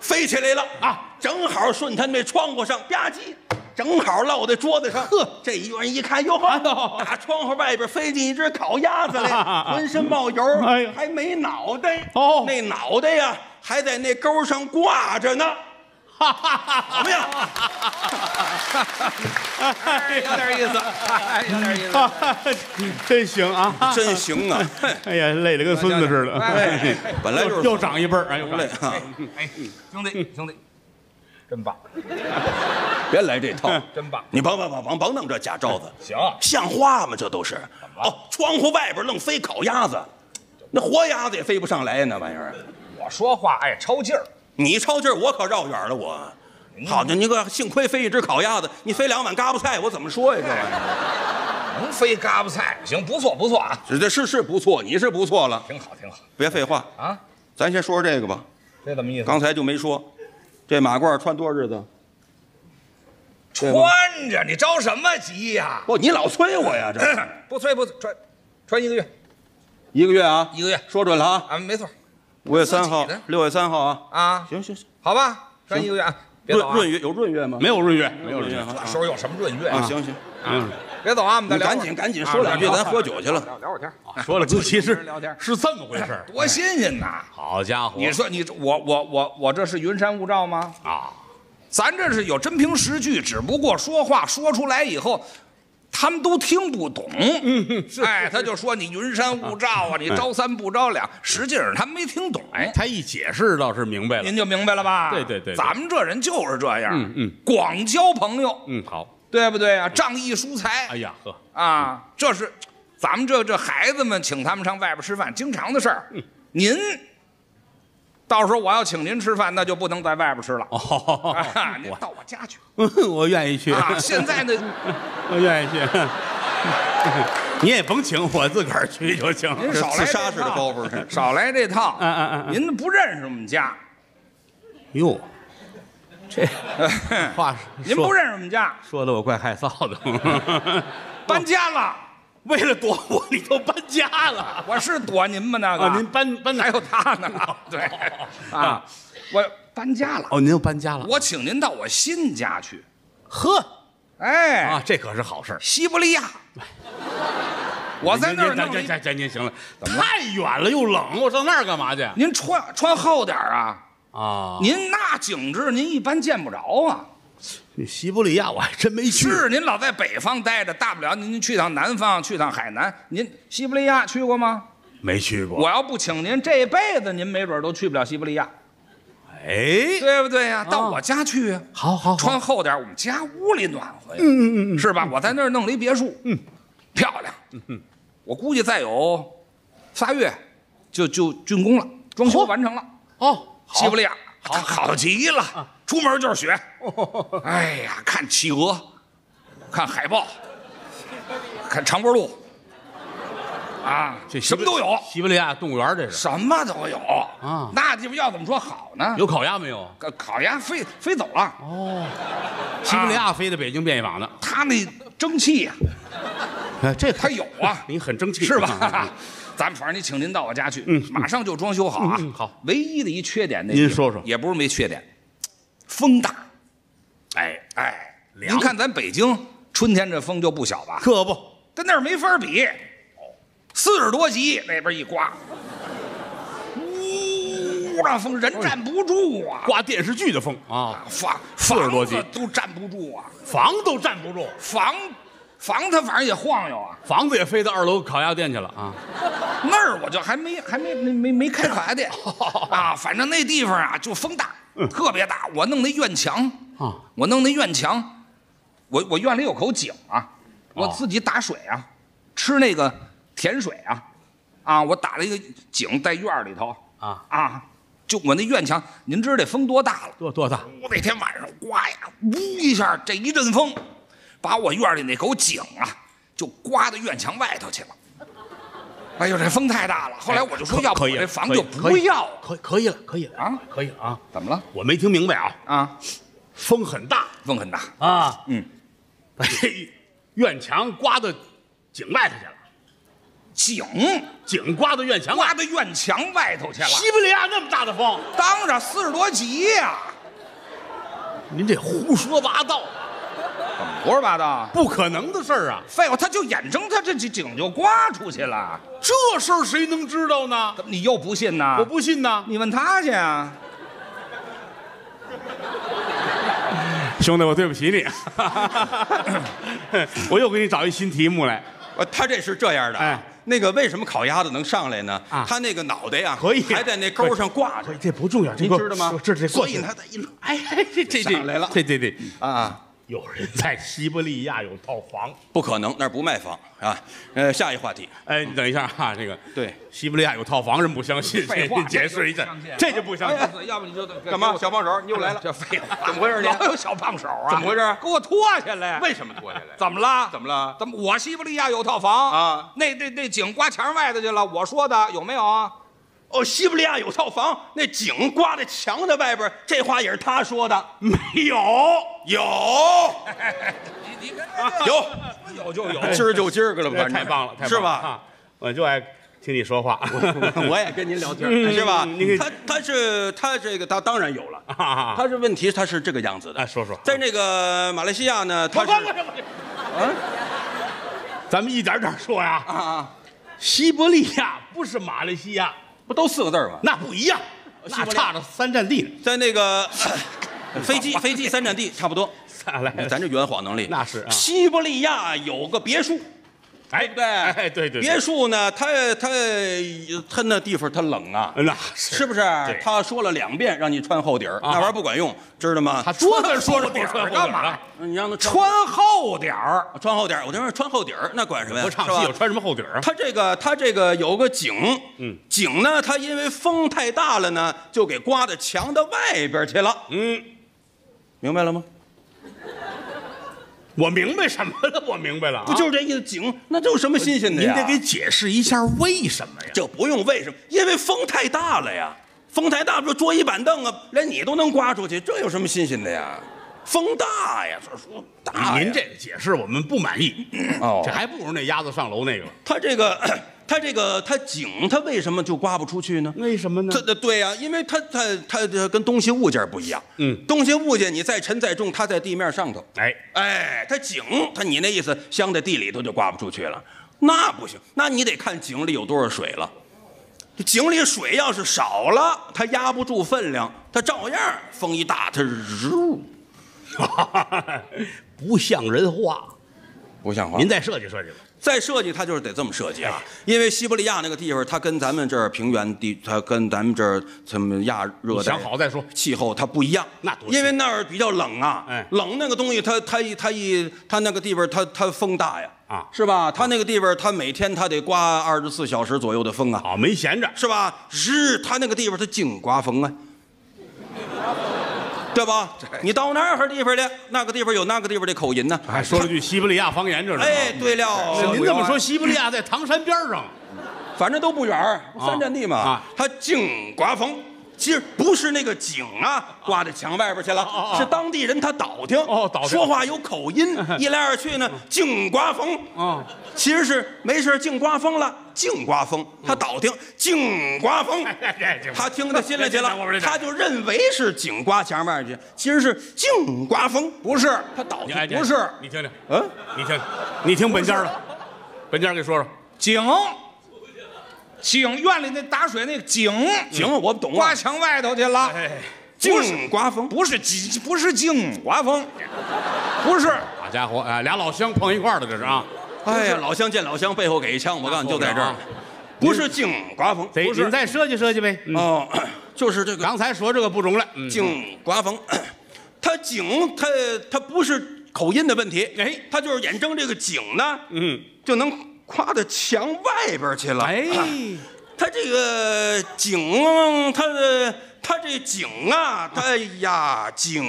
飞起来了啊！正好顺他那窗户上吧唧，正好落在桌子上。呵，这一人一看，哟呵，打窗户外边飞进一只烤鸭子来，浑身冒油，还没脑袋。哦，那脑袋呀，还在那钩上挂着呢。 哈哈哈！怎么样？有点意思，有点意思，真行啊，真行啊！哎呀，累得跟孙子似的。哎，本来就是又长一辈儿，哎，又累啊！哎，兄弟，兄弟，真棒！别来这套，真棒！你甭弄这假招子，行，像话吗？这都是哦，窗户外边愣飞烤鸭子，那活鸭子也飞不上来呀，那玩意儿。我说话爱抽劲儿。 你抄劲儿，我可绕远了。我，好的，你可幸亏飞一只烤鸭子，你飞2碗嘎巴菜，我怎么说呀？这玩意儿能飞嘎巴菜，行，不错不错啊。这是不错，你是不错了，挺好挺好。别废话啊，咱先说说这个吧。这怎么意思？刚才就没说，这马褂穿多少日子？穿着，你着什么急呀？不，你老催我呀，这不催不穿，穿1个月，1个月啊，1个月，说准了啊。啊，没错。 5月3号，6月3号啊啊！行行行，好吧，穿1个月啊，别走啊！闰月有闰月吗？没有闰月，没有闰月。这时候有什么闰月啊？行行，别走啊！我们再赶紧说两句，咱喝酒去了，聊会儿天。说了就其实是这么回事，多新鲜呐！好家伙，你说你我这是云山雾罩吗？啊，咱这是有真凭实据，只不过说话说出来以后。 他们都听不懂，他就说你云山雾罩啊，你招三不招两，实际上他没听懂。哎，他一解释倒是明白了，您就明白了吧？对对对，咱们这人就是这样，广交朋友，好，对不对啊？仗义疏财，哎呀呵，啊，这是咱们这孩子们请他们上外边吃饭经常的事儿。您到时候我要请您吃饭，那就不能在外边吃了，您到我家去。 我愿意去啊！现在呢，我愿意去。你也甭请我，自个儿去就行。您少来这套，少来这套。您不认识我们家。哟，这话您不认识我们家，说的我怪害臊的。搬家了，为了躲我，你都搬家了。我是躲您吗？那个您搬还有他呢？对啊，我。 搬家了哦，您又搬家了。我请您到我新家去，呵，这可是好事。西伯利亚，我在那儿弄。您行了，太远了又冷，我上那儿干嘛去？您穿厚点啊！啊，您那景致您一般见不着啊。西伯利亚我还真没去。是您老在北方待着，大不了您去趟南方，去趟海南。您西伯利亚去过吗？没去过。我要不请您，这辈子您没准都去不了西伯利亚。 哎，对不对呀？到我家去啊！好好，穿厚点，我们家屋里暖和呀，是吧？我在那儿弄了一别墅，漂亮，我估计再有仨月就竣工了，装修完成了。哦，西伯利亚，好极了，出门就是雪。哎呀，看企鹅，看海豹，看长脖鹿，啊，这什么都有。西伯利亚动物园这是什么都有啊？那地方要怎么说好呢？有烤鸭没有？烤鸭飞走了。哦，西伯利亚飞到北京变一膀子，他那争气呀，哎，这他有啊，你很争气是吧？咱们反正你请您到我家去，马上就装修好啊。好，唯一的一缺点那您说说，也不是没缺点，风大，哎，您看咱北京春天这风就不小吧？可不，跟那儿没法比，40多级那边一刮。 那风人站不住啊！刮电视剧的风啊，40多级都站不住啊，房都站不住，房它反正也晃悠啊，房子也飞到2楼烤鸭店去了啊。那儿我就还没开烤鸭店啊，反正那地方啊就风大，特别大。我弄那院墙啊，我院里有口井啊，我自己打水啊，吃那个甜水啊，我打了一个井在院里头啊。 就我那院墙，您知道这风多大了？多大？我那天晚上刮呀，呜一下，这一阵风，把我院里那口井啊，就刮到院墙外头去了。哎呦，这风太大了。后来我就说，要不这房就不要。可以了啊，可以了啊。怎么了？我没听明白啊。啊，风很大啊。嗯，把这院墙刮到井外头去了。 井刮到院墙，外头去了。西伯利亚那么大的风，当然40多级呀！您这胡说八道，怎么胡说八道？不可能的事儿啊！废话，他就眼睁他这井就刮出去了，这事儿谁能知道呢？怎么你又不信呢？我不信呢，你问他去啊！兄弟，我对不起你，我又给你找一新题目来。他这是这样的，哎。 那个为什么烤鸭子能上来呢？他那个脑袋呀，可以还在那钩上挂着，这不重要，您知道吗？这，所以他一说，哎，这上来了，对啊！有人在西伯利亚有套房，不可能，那儿不卖房啊。下一话题，哎，你等一下哈，这个对，西伯利亚有套房，人不相信，解释一下，这就不相信，要不你就干嘛？小胖手，你又来了，这废话，怎么回事？老有小胖手啊？怎么回事？给我脱下来！为什么脱下来？怎么了？怎么？我西伯利亚有套房啊？那。井刮墙外头去了，我说的有没有啊？哦，西伯利亚有套房，那井刮在墙的外边，这话也是他说的。没有，有就有，今儿就今儿个了，太棒了，是吧？我就爱听你说话，我也跟您聊天，是吧？他当然有了，他是问题，他是这个样子的。说，在那个马来西亚呢，他是咱们一点点说呀。西伯利亚不是马来西亚，不都4个字吗？那不一样，那差着3站地呢。在那个飞机3站地差不多。咱这圆谎能力那是。西伯利亚有个别墅，对。别墅呢，他那地方他冷啊，那是不是？他说了2遍让你穿厚底儿，那玩意儿不管用，知道吗？他说着不穿干嘛？你让他穿厚底儿，我这玩意儿穿厚底儿，那管什么呀？不唱戏有穿什么厚底儿？他这个有个井，井呢，它因为风太大了呢，就给刮到墙的外边去了。明白了吗？ 我明白什么了？不就是这意思？井那这有什么新鲜的呀？您得给解释一下为什么呀？这不用为什么，因为风太大了呀。风太大，不桌椅板凳啊，连你都能刮出去，这有什么新鲜的呀？风大呀，这说大。您这个解释我们不满意。哦，这还不如那鸭子上楼那个了。他井它为什么就刮不出去呢？为什么呢？对呀，因为它跟东西物件不一样。东西物件你再沉再重，它在地面上头。哎，它井它你那意思镶在地里头就刮不出去了，那不行，那你得看井里有多少水了。井里水要是少了，它压不住分量，它照样风一大它揉，不像人话，不像话。您再设计设计吧。 再设计，它就是得这么设计啊！因为西伯利亚那个地方，它跟咱们这儿平原地，它跟咱们这儿什么亚热带，想好再说，气候它不一样。那多，因为那儿比较冷啊，冷那个东西，它那个地方，它风大呀，是吧？它那个地方，它每天它得刮24小时左右的风啊，啊，没闲着，是吧？它那个地方，它净刮风啊。 对吧？你到那儿地方去，那个地方有那个地方的口音呢。还说了句西伯利亚方言，这是。哎，对了，您这么说，西伯利亚在唐山边上，反正都不远，3站地嘛。它净刮风，其实不是那个井啊挂在墙外边去了，是当地人他倒听哦，倒听说话有口音，一来二去呢，净刮风啊，其实是没事净刮风了，净刮风，他倒听净刮风，他听到心里去了，他就认为是井刮墙外去，其实是净刮风，不是他倒听不是，你听听，嗯，你听，你听本家的，本家给说说井。 井院里那打水那个井，我懂。刮墙外头去了，净刮风，不是井，不是净刮风，不是。好家伙，哎，俩老乡碰一块儿了，这是啊！哎呀，老乡见老乡，背后给一枪，我告诉你就在这儿，不是净刮风，不是。你再设计设计呗。哦，就是这个。刚才说这个不中了，净刮风，它井它不是口音的问题，哎，它就是眼睁这个井呢，嗯，就能。 跨到墙外边去了。哎，他这个井，他这井啊，他呀井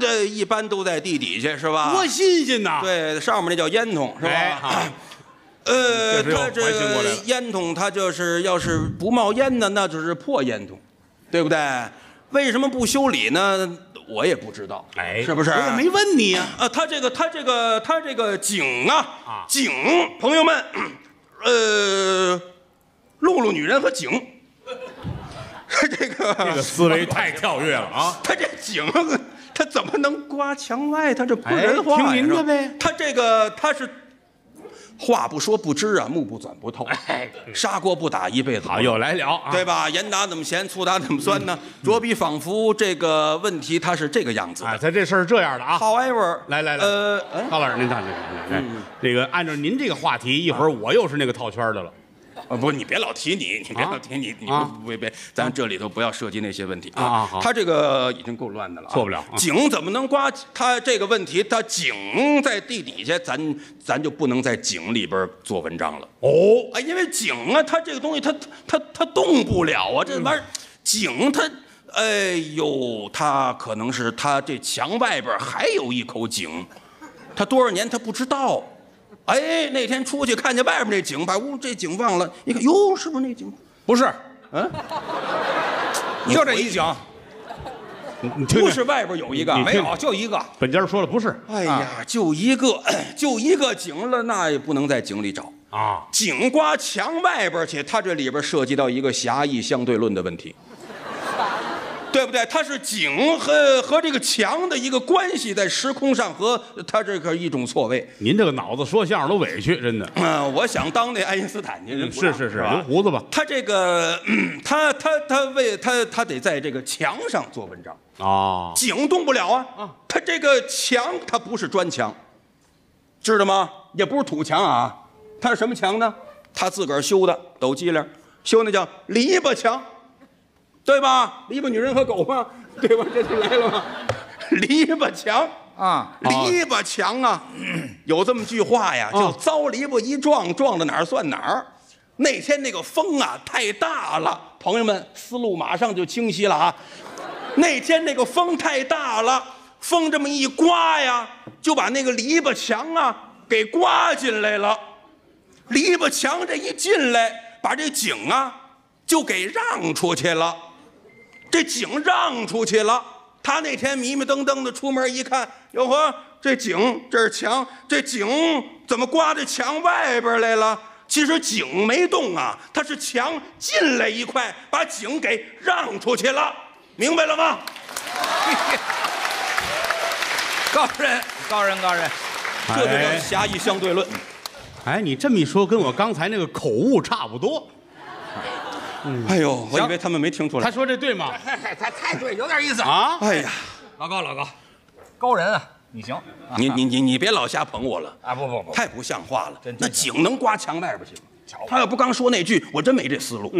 这一般都在地底下是吧？多新鲜呐！对，上面那叫烟筒是吧？他这个烟筒，它就是要是不冒烟的，那就是破烟筒，对不对？为什么不修理呢？ 我也不知道，哎，是不是？我也没问你呀。啊，他这个井啊，井，朋友们，露露女人和井，这个思维太跳跃了啊！他这井，他怎么能刮墙外？他这不人话，听您的呗。他这个他是话不说不知啊，目不转不透，砂锅不打一辈子。好，又来了，对吧？盐打怎么咸，醋打怎么酸呢？着笔仿佛这个问题它是这个样子。哎，咱这事儿是这样的啊。However， 来，高老师，您看这，这个按照您这个话题，一会儿我又是那个套圈的了。啊，不，你别老提你，你别老提你，你别，咱这里头不要涉及那些问题啊。他这个已经够乱的了，错不了。井怎么能刮？他这个问题，他井在地底下，咱就不能在井里边做文章了。哦，哎，因为井啊，它这个东西，它动不了啊，这玩意儿，井它。 哎呦，他可能是他这墙外边还有一口井，他多少年他不知道。哎，那天出去看见外边那井，把屋这井忘了，一看哟，是不是那井？不是，嗯，就这一井，不是外边有一个，没有，就一个。本家说了，不是。哎呀，就一个井了，那也不能在井里找。 啊，井刮墙外边去，它这里边涉及到一个狭义相对论的问题，对不对？它是井和这个墙的一个关系，在时空上和它这个一种错位。您这个脑子说相声都委屈，真的。我想当那爱因斯坦去，是留胡子吧？他这个，他得在这个墙上做文章啊，井动不了啊，他这个墙它不是砖墙，知道吗？也不是土墙啊。 他是什么墙呢？他自个儿修的，抖机灵，修那叫篱笆墙，对吧？篱笆女人和狗嘛，对吧？这就来了嘛，篱笆墙啊，篱笆墙啊，有这么句话呀，叫“遭篱笆一撞，撞到哪儿算哪儿”。那天那个风啊太大了，朋友们，思路马上就清晰了啊。那天那个风太大了，风这么一刮呀，就把那个篱笆墙啊给刮进来了。 篱笆墙这一进来，把这井啊就给让出去了，这井让出去了。他那天迷迷瞪瞪的出门一看，哟呵，这井这是墙，这井怎么刮到墙外边来了？其实井没动啊，它是墙进来一块，把井给让出去了，明白了吗？高人，这就叫狭义相对论。 哎，你这么一说，跟我刚才那个口误差不多。哎呦，我以为他们没听出来。他说这对吗？他太对，有点意思啊。哎呀，老高，高人啊，你行。你别老瞎捧我了啊！不，太不像话了。那井能刮墙外边去吗？他要不刚说那句，我真没这思路。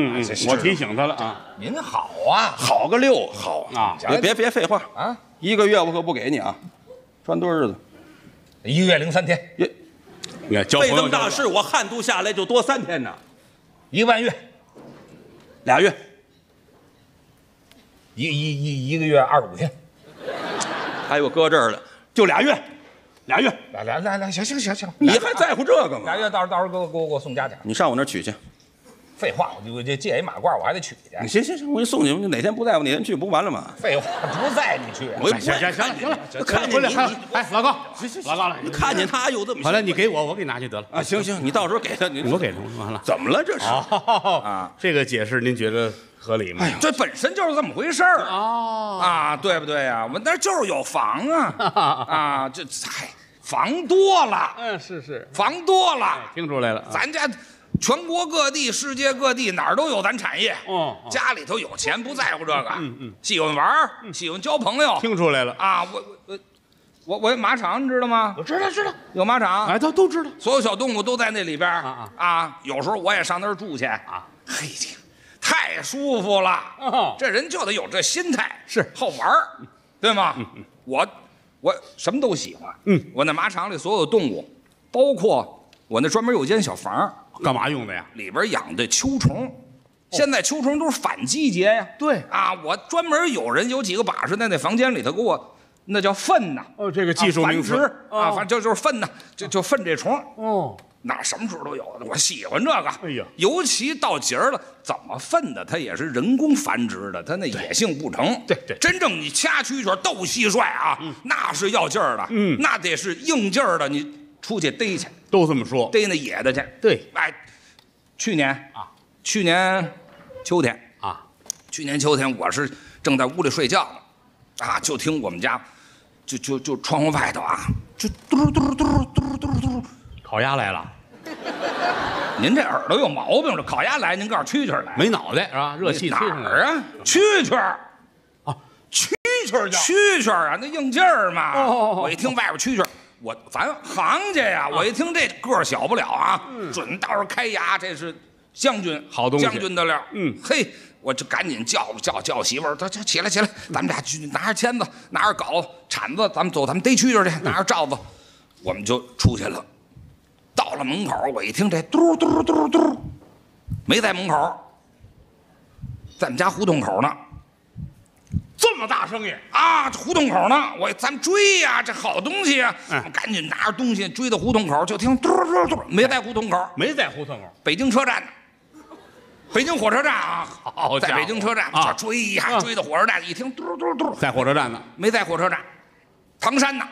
我提醒他了啊。您好啊，好个六好啊！别废话啊！1个月我可不给你啊，穿多日子，1个月03天。 费这么大事，我旱度下来就多3天呢，1个半月，2月，一个月25天，哎呦，搁这儿了，就俩月，来，行，你还在乎这个吗？俩月到时候给我送家去，你上我那儿取去，废话，我就借一马褂，我还得取去。行，我给你送去，你哪天不在我哪天去，不完了吗？废话，不在你去。行，看见你，哎，老高，老高，你看见他又这么好了，你给我，我给你拿去得了。啊，行，你到时候给他，我给他完了。怎么了这是？啊，这个解释您觉得合理吗？这本身就是这么回事儿啊，对不对呀？我们那就是有房啊，这嗨。 房多了，嗯，是，房多了，听出来了，咱家全国各地、世界各地哪儿都有咱产业，哦，家里头有钱不在乎这个，喜欢玩，喜欢交朋友，听出来了啊，我有马场，你知道吗？我知道，有马场，哎，都知道，所有小动物都在那里边啊，有时候我也上那儿住去啊，嘿，太舒服了，这人就得有这心态，是好玩儿，对吗？我什么都喜欢，我那马场里所有动物，包括我那专门有间小房，干嘛用的呀？里边养的秋虫，现在秋虫都是反季节呀。对啊，我专门有人有几个把式在那房间里头给我，那叫粪呐。哦，这个技术名词啊，反正就是粪呐，就粪这虫。哦，哪什么时候都有，我喜欢这个。哎呀，尤其到节儿了，怎么粪的？它也是人工繁殖的，它那野性不成。对，真正你掐蛐蛐斗蟋蟀啊，那是要劲儿的，那得是硬劲儿的，你出去逮去。都这么说，逮那野的去。对，哎，去年秋天，我是正在屋里睡觉呢，啊，就听我们家，就窗户外头啊，就嘟嘟嘟，烤鸭来了。 您这耳朵有毛病，这烤鸭来，您告诉蛐蛐来，没脑袋是吧？热气哪儿啊？蛐蛐啊，那硬劲儿嘛。我一听外边蛐蛐，我咱行家呀，我一听这个儿小不了啊，准到时候开牙，这是将军，好东西，将军的料。嘿，我就赶紧叫媳妇儿，她说起来，咱们俩去拿着签子，拿着镐、铲子，咱们走，咱们逮蛐蛐去，拿着罩子，我们就出去了。 到了门口，我一听这嘟嘟嘟，没在门口，在我们家胡同口呢。这么大声音啊！胡同口呢，咱们追呀，这好东西呀，赶紧拿着东西追到胡同口，就听嘟嘟，没在胡同口，北京车站，北京火车站啊，在北京车站啊，追呀，追到火车站，一听嘟嘟，在火车站呢，没在火车站，唐山呢。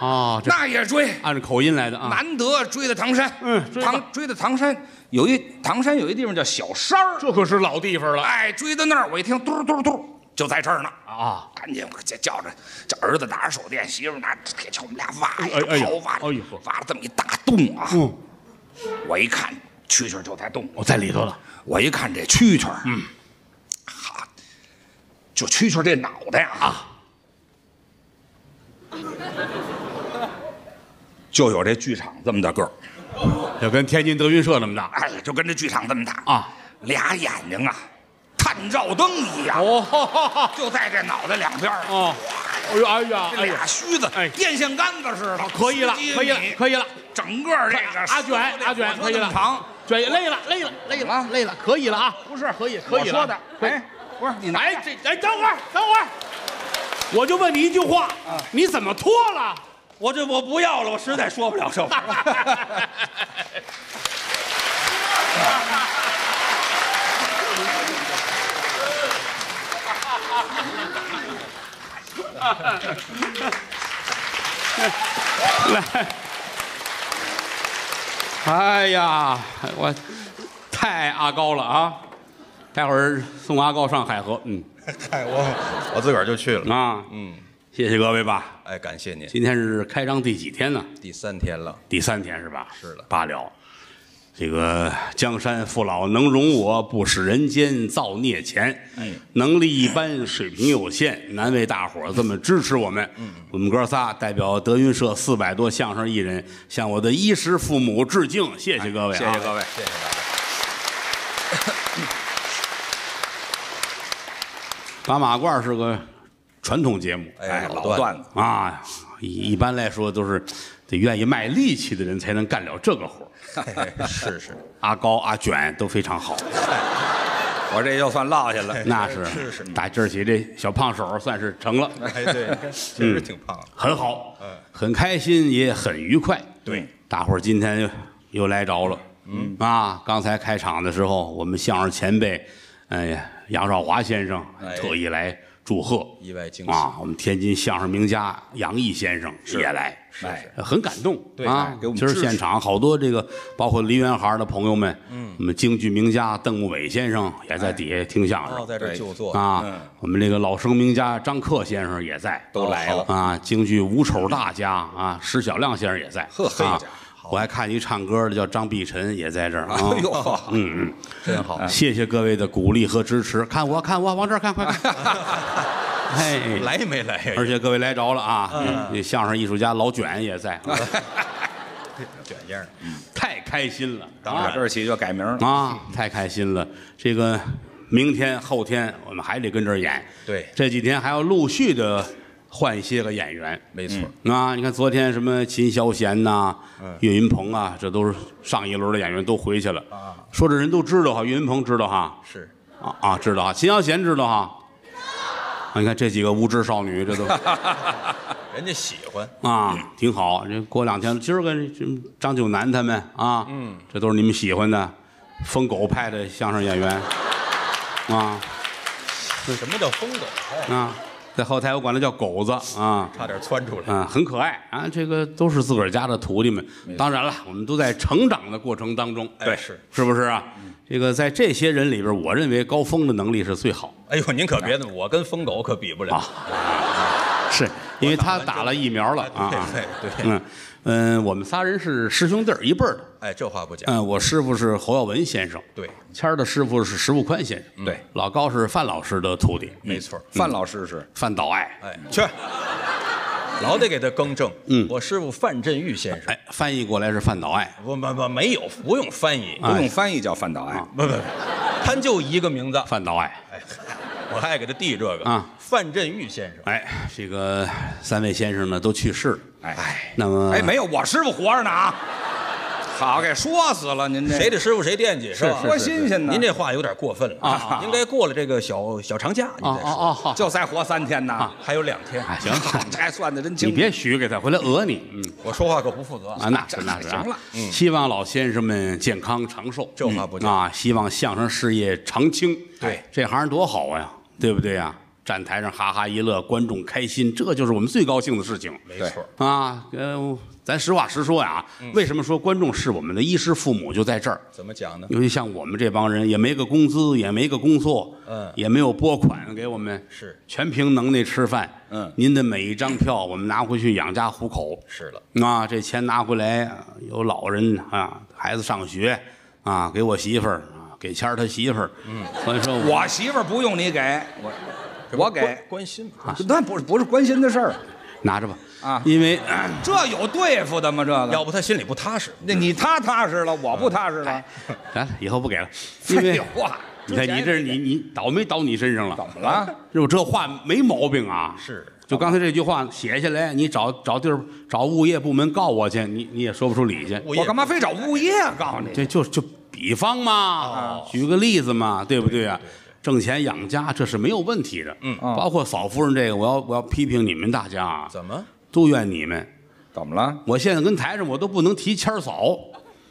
哦，那也追，按着口音来的啊！难得追到唐山，追到唐山，有一地方叫小山儿，这可是老地方了。哎，追到那儿，我一听嘟嘟，就在这儿呢啊！赶紧我叫着，这儿子拿着手电，媳妇拿铁锹，我们俩挖了这么一大洞啊！我一看蛐蛐就在洞，我在里头了。我一看这蛐蛐，哈，就蛐蛐这脑袋啊！ 就有这剧场这么大个儿，就跟天津德云社那么大，哎，就跟这剧场这么大啊！俩眼睛啊，探照灯一样，哦，就在这脑袋两边儿，哦，哎呀，这俩须子，哎，电线杆子似的，可以了，整个这个阿卷，可以了，长，卷累了，可以了啊，不是，可以了，我说的，哎，不是你，哎，这，哎，等会儿。 我就问你一句话，你怎么脱了？我不要了，我实在说不了这话。来，哎呀，我太阿高了啊！待会儿送阿高上海河，嗨，我自个儿就去了啊，谢谢各位吧，哎，感谢您。今天是开张第几天呢？第3天了，第3天是吧？是了，罢了。这个江山父老能容我，不使人间造孽钱。能力一般，水平有限，难为大伙儿这么支持我们。我们哥仨代表德云社400多相声艺人，向我的衣食父母致敬，谢谢各位，谢谢各位，谢谢大家。 打马褂是个传统节目，哎，老段子啊，一般来说都是得愿意卖力气的人才能干了这个活儿。是，阿高、阿卷都非常好。我这又算落下了，那是，打今儿起这小胖手算是成了。哎，对，确实挺胖，很好，很开心，也很愉快。对，大伙儿今天又来着了，嗯啊，刚才开场的时候，我们相声前辈，哎呀，杨少华先生特意来祝贺，意外惊喜啊！我们天津相声名家杨毅先生也来，哎，很感动啊！给我们今儿现场好多这个，包括梨园行的朋友们，嗯，我们京剧名家邓木伟先生也在底下听相声，在这就坐啊。我们这个老生名家张克先生也在，都来了啊！京剧五丑大家啊，石小亮先生也在，呵，黑家。 我还看一唱歌的叫张碧晨也在这儿啊！哎呦，嗯嗯，真好，谢谢各位的鼓励和支持。看我，看我，往这儿看，快看！哎，来没来呀？而且各位来着了啊！相声艺术家老卷也在，卷先生，太开心了！当然，这儿起就改名啊，太开心了。这个明天、后天我们还得跟这儿演，对，这几天还要陆续的。 换一些个演员，没错。啊，你看昨天什么秦霄贤呐、岳云鹏啊，这都是上一轮的演员都回去了。啊，说这人都知道哈，岳云鹏知道哈，是啊啊知道哈，秦霄贤知道哈。你看这几个无知少女，这都人家喜欢啊，挺好。这过两天，今儿个张九南他们啊，嗯，这都是你们喜欢的疯狗派的相声演员啊。什么叫疯狗派啊？ 在后台，我管他叫狗子啊，差点窜出来啊，很可爱啊。这个都是自个儿家的徒弟们，当然了，我们都在成长的过程当中，对，是不是啊？这个在这些人里边，我认为高峰的能力是最好。哎呦，您可别，我跟疯狗可比不了，是因为他打了疫苗了啊。对对，我们仨人是师兄弟一辈的。哎，这话不假。嗯，我师傅是侯耀文先生，对，谦儿的师傅是石富宽先生，对，老高是范老师的徒弟，没错。范老师是范岛爱，哎，去，老得给他更正。嗯，我师傅范振钰先生，哎，翻译过来是范岛爱。不，没有，不用翻译，不用翻译叫范岛爱。不，他就一个名字，范岛爱。哎，我还给他递这个啊，范振钰先生。哎，这个三位先生呢都去世了。哎，那么哎，没有，我师傅活着呢啊。 好，给说死了！您这谁的师傅谁惦记，是吧？多新鲜呢！您这话有点过分了啊！应该过了这个小长假，您再说，就再活3天呢，还有2天。行，这算的真清楚。你别许给他，回来讹你。嗯，我说话可不负责啊！那是行了。希望老先生们健康长寿，这话不假啊！希望相声事业长青。对，这行多好呀，对不对呀？ 站台上哈哈一乐，观众开心，这就是我们最高兴的事情。没错啊，咱实话实说呀，为什么说观众是我们的衣食父母？就在这儿。怎么讲呢？尤其像我们这帮人，也没个工资，也没个工作，嗯，也没有拨款给我们，是全凭能耐吃饭。嗯，您的每一张票，我们拿回去养家糊口。是了，啊，这钱拿回来，有老人啊，孩子上学啊，给我媳妇儿啊，给谦儿他媳妇儿。嗯，所以说我媳妇儿不用你给我。 我给关心啊，那不是关心的事儿，拿着吧啊，因为这有对付的吗？这个要不他心里不踏实。那你踏实了，我不踏实了，咱以后不给了。废话，你看你这你倒没倒你身上了？怎么了？这话没毛病啊。是，就刚才这句话写下来，你找地儿找物业部门告我去，你也说不出理去。我干嘛非找物业告你？这就比方嘛，举个例子嘛，对不对啊？ 挣钱养家，这是没有问题的。嗯，包括嫂夫人这个，我要批评你们大家啊！怎么？都怨你们，怎么了？我现在跟台上我都不能提谦嫂。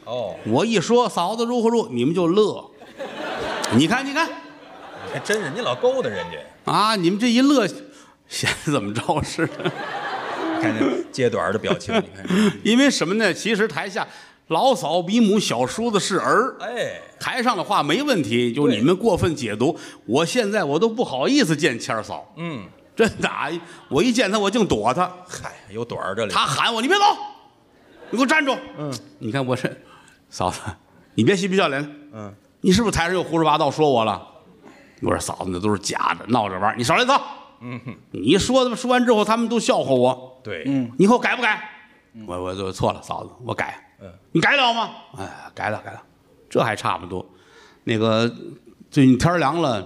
哦，我一说嫂子如何如何，你们就乐。你看，还真是你老勾搭人家啊！你们这一乐，显得怎么着似的？看这接短的表情，你看，因为什么呢？其实台下。 老嫂比母，小叔子是儿。哎，台上的话没问题，就你们过分解读。我现在我都不好意思见谦儿嫂。嗯，真的，我一见他我净躲他。嗨，有躲儿这里。他喊我，你别走，你给我站住。嗯，你看我这，嫂子，你别嬉皮笑脸。嗯，你是不是台上又胡说八道说我了？我说嫂子，那都是假的，闹着玩。你少来套。嗯哼，你说完之后，他们都笑话我。对，嗯，以后改不改？我就错了，嫂子，我改。 嗯，你改了吗？哎，改了，这还差不多。那个最近天凉了，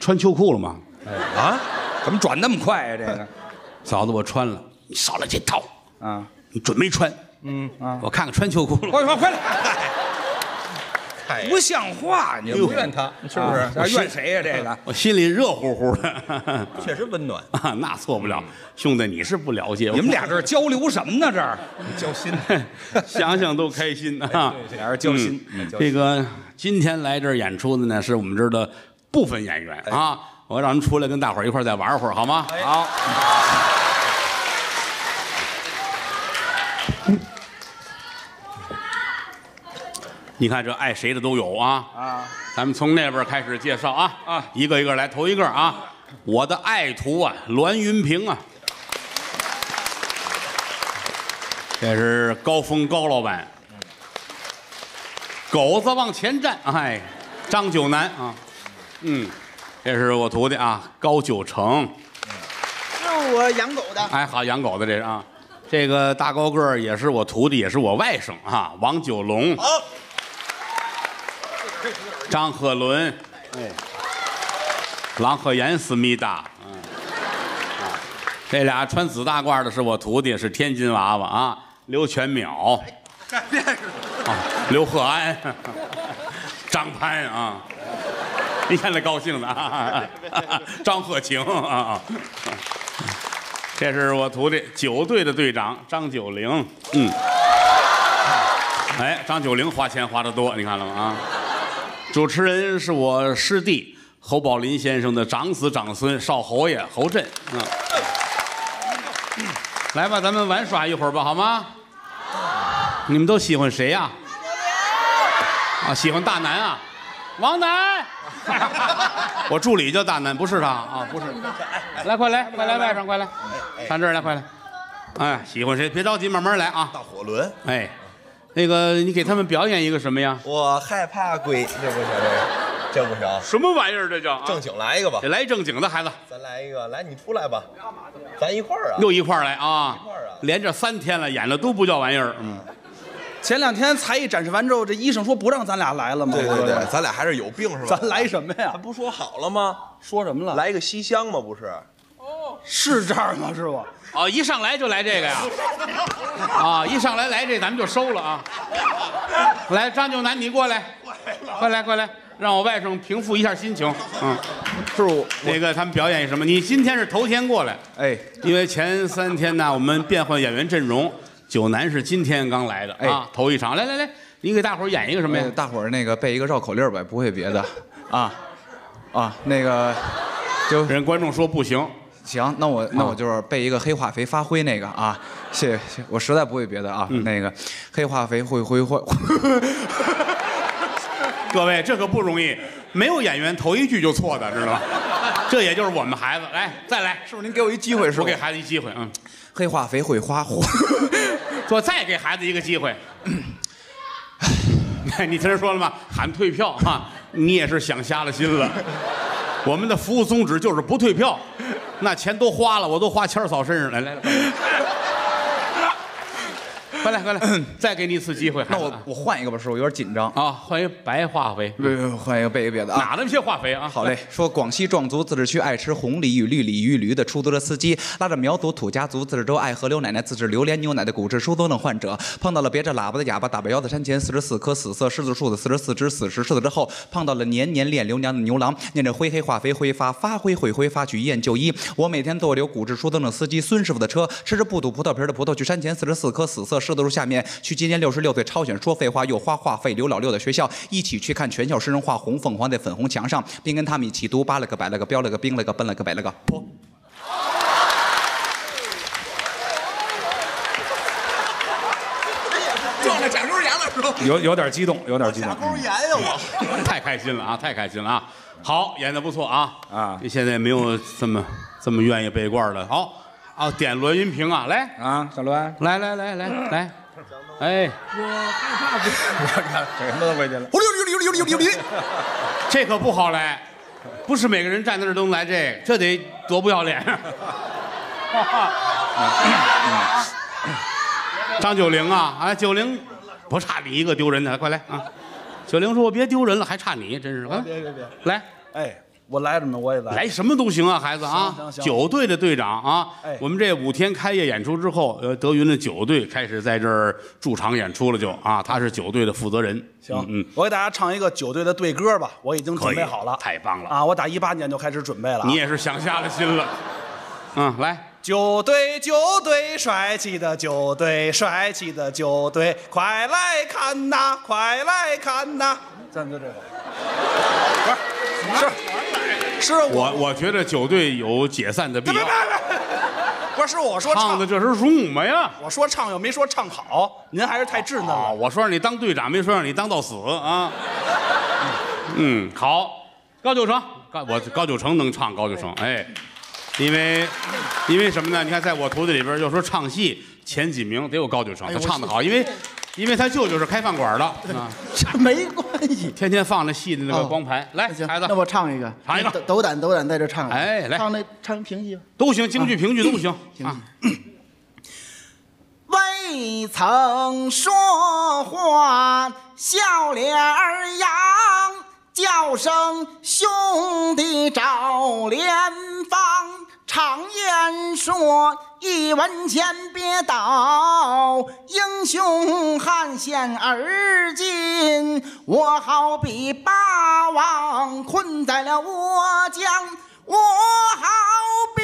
穿秋裤了吗？啊？怎么转那么快呀？这个，嫂子，我穿了。你少来这套啊！你准没穿？嗯啊，我看看穿秋裤了。快来！太不像话！你不怨他是不是？要怨谁呀？这个我心里热乎乎的，确实温暖啊，那错不了。兄弟，你是不了解，你们俩这是交流什么呢？这儿交心，想想都开心啊！俩人交心。这个今天来这儿演出的呢，是我们这儿的部分演员啊。我让人出来跟大伙儿一块儿再玩会儿，好吗？好。你看这爱谁的都有啊！啊，咱们从那边开始介绍啊！啊，一个一个来，头一个啊，我的爱徒啊，栾云平啊，这是高峰高老板，狗子往前站，哎，张九南啊，嗯，这是我徒弟啊，高九成，是我养狗的，哎，好养狗的这是啊，这个大高个儿也是我徒弟，也是我外甥啊，王九龙。好。张鹤伦，哎，郎鹤炎思密达，嗯，啊，这俩穿紫大褂的是我徒弟，是天津娃娃啊，刘全淼，啊，刘鹤安，张潘啊，你看这高兴的啊，张鹤晴啊，这是我徒弟九队的队长张九龄，嗯，哎，张九龄花钱花得多，你看了吗啊？主持人是我师弟侯宝林先生的长子长孙少侯爷侯震，嗯，来吧，咱们玩耍一会儿吧，好吗？好。你们都喜欢谁呀？啊，喜欢大南啊，王楠。我助理叫大南，不是他啊，不是。来，快来，快来，外甥，快来，上这儿来，快来。哎，喜欢谁？别着急，慢慢来啊。大火轮。哎。那个，你给他们表演一个什么呀？我害怕鬼，这不行，这不行。什么玩意儿？这叫正经来一个吧。来正经的孩子，咱来一个，来你出来吧，咱一块儿啊，又一块儿来啊，一块儿啊，连着3天了，演的都不叫玩意儿。嗯，前2天才艺展示完之后，这医生说不让咱俩来了吗？对对对，咱俩还是有病是吧？咱来什么呀？咱不说好了吗？说什么了？来一个西厢吗？不是。哦，是这儿吗，师傅？哦，一上来就来这个呀！啊，一上来来这，咱们就收了啊！来，张九南，你过来，快来，快来，让我外甥平复一下心情。嗯，师傅，那个他们表演什么？你今天是头天过来，哎，因为前3天呢，我们变换演员阵容，九南是今天刚来的啊，头一场。来来来，你给大伙儿演一个什么呀？大伙儿那个背一个绕口令吧，不会别的啊啊，那个就人观众说不行。行，那我就是背一个黑化肥发灰那个啊，谢谢，我实在不会别的啊，那个黑化肥会挥霍。各位这可不容易，没有演员头一句就错的，知道吗？这也就是我们孩子，来再来，是不是您给我一机会？是我给孩子一机会，嗯，黑化肥会花火，我再给孩子一个机会。你听人说了吗？喊退票啊，你也是想瞎了心了。我们的服务宗旨就是不退票。那钱都花了，我都花谦嫂身上来来了。快来快来，再给你一次机会。那我换一个吧，师傅，有点紧张啊。换一个白化肥，换一个背一个别的啊。哪那么些化肥啊？好嘞。说广西壮族自治区爱吃红鲤鱼、绿鲤鱼、驴的出租车司机，拉着苗族、土家族自治州爱喝刘奶奶自制榴莲牛奶的骨质疏松症患者，碰到了别着喇叭的哑巴，打白腰的山前44棵死色柿子树的44只死石柿子之后，碰到了年年练刘娘的牛郎，念着灰黑化肥挥发发灰会挥发去医院就医。我每天坐溜骨质疏松症司机孙师傅的车，吃着不吐葡萄皮的葡萄，去山前44棵死色柿子树下面，去今年66岁超选说废话又花话费刘老六的学校，一起去看全校师生画红凤凰在粉红墙上，并跟他们一起读八了个百了个标了个冰了个奔了个北了个坡。撞了甲沟炎了，是吧？有点激动，有点激动。甲沟炎呀，我太开心了啊！太开心了啊！好，演的不错啊啊！现在没有这么愿意背罐的，好。啊，点栾云平啊，来啊，小栾，来来来来来，哎，我害怕鬼，我看整个回去了，呦，这可不好来，不是每个人站在这都能来这个，这得多不要脸。张九龄啊，啊，九龄不差你一个丢人的，快来啊！九龄说：“我别丢人了，还差你，真是。”别，来，哎。我来什么我也来，来什么都行啊，孩子啊！九队的队长啊，哎、我们这5天开业演出之后，德云的9队开始在这儿驻场演出了就，啊，他是9队的负责人。行，嗯，我给大家唱一个9队的队歌吧，我已经准备好了，太棒了啊！我打18年就开始准备了，你也是想下了心了，嗯，来。 9队，9队，帅气的9队，帅气的9队，快来看呐，快来看呐！咱就这个，不是，是我觉得9队有解散的必要。不是我说唱的这是什么呀？我说唱又没说唱好，您还是太稚嫩了。我说让你当队长，没说让你当到死啊。嗯，好，高九成，高九成能唱，高九成，哎。 因为什么呢？你看，在我徒弟里边，就说唱戏前几名得有高九成，他唱得好，因为他舅舅是开饭馆的，这没关系。天天放着戏的那个光盘，来，孩子，那我唱一个，唱一个，斗胆在这唱，哎，来，唱那唱评剧都行，京剧、评剧都行啊。未曾说话，笑脸扬。 叫声兄弟找连方，常言说一文钱别倒，英雄汉显而今。我好比霸王困在了窝江，我好比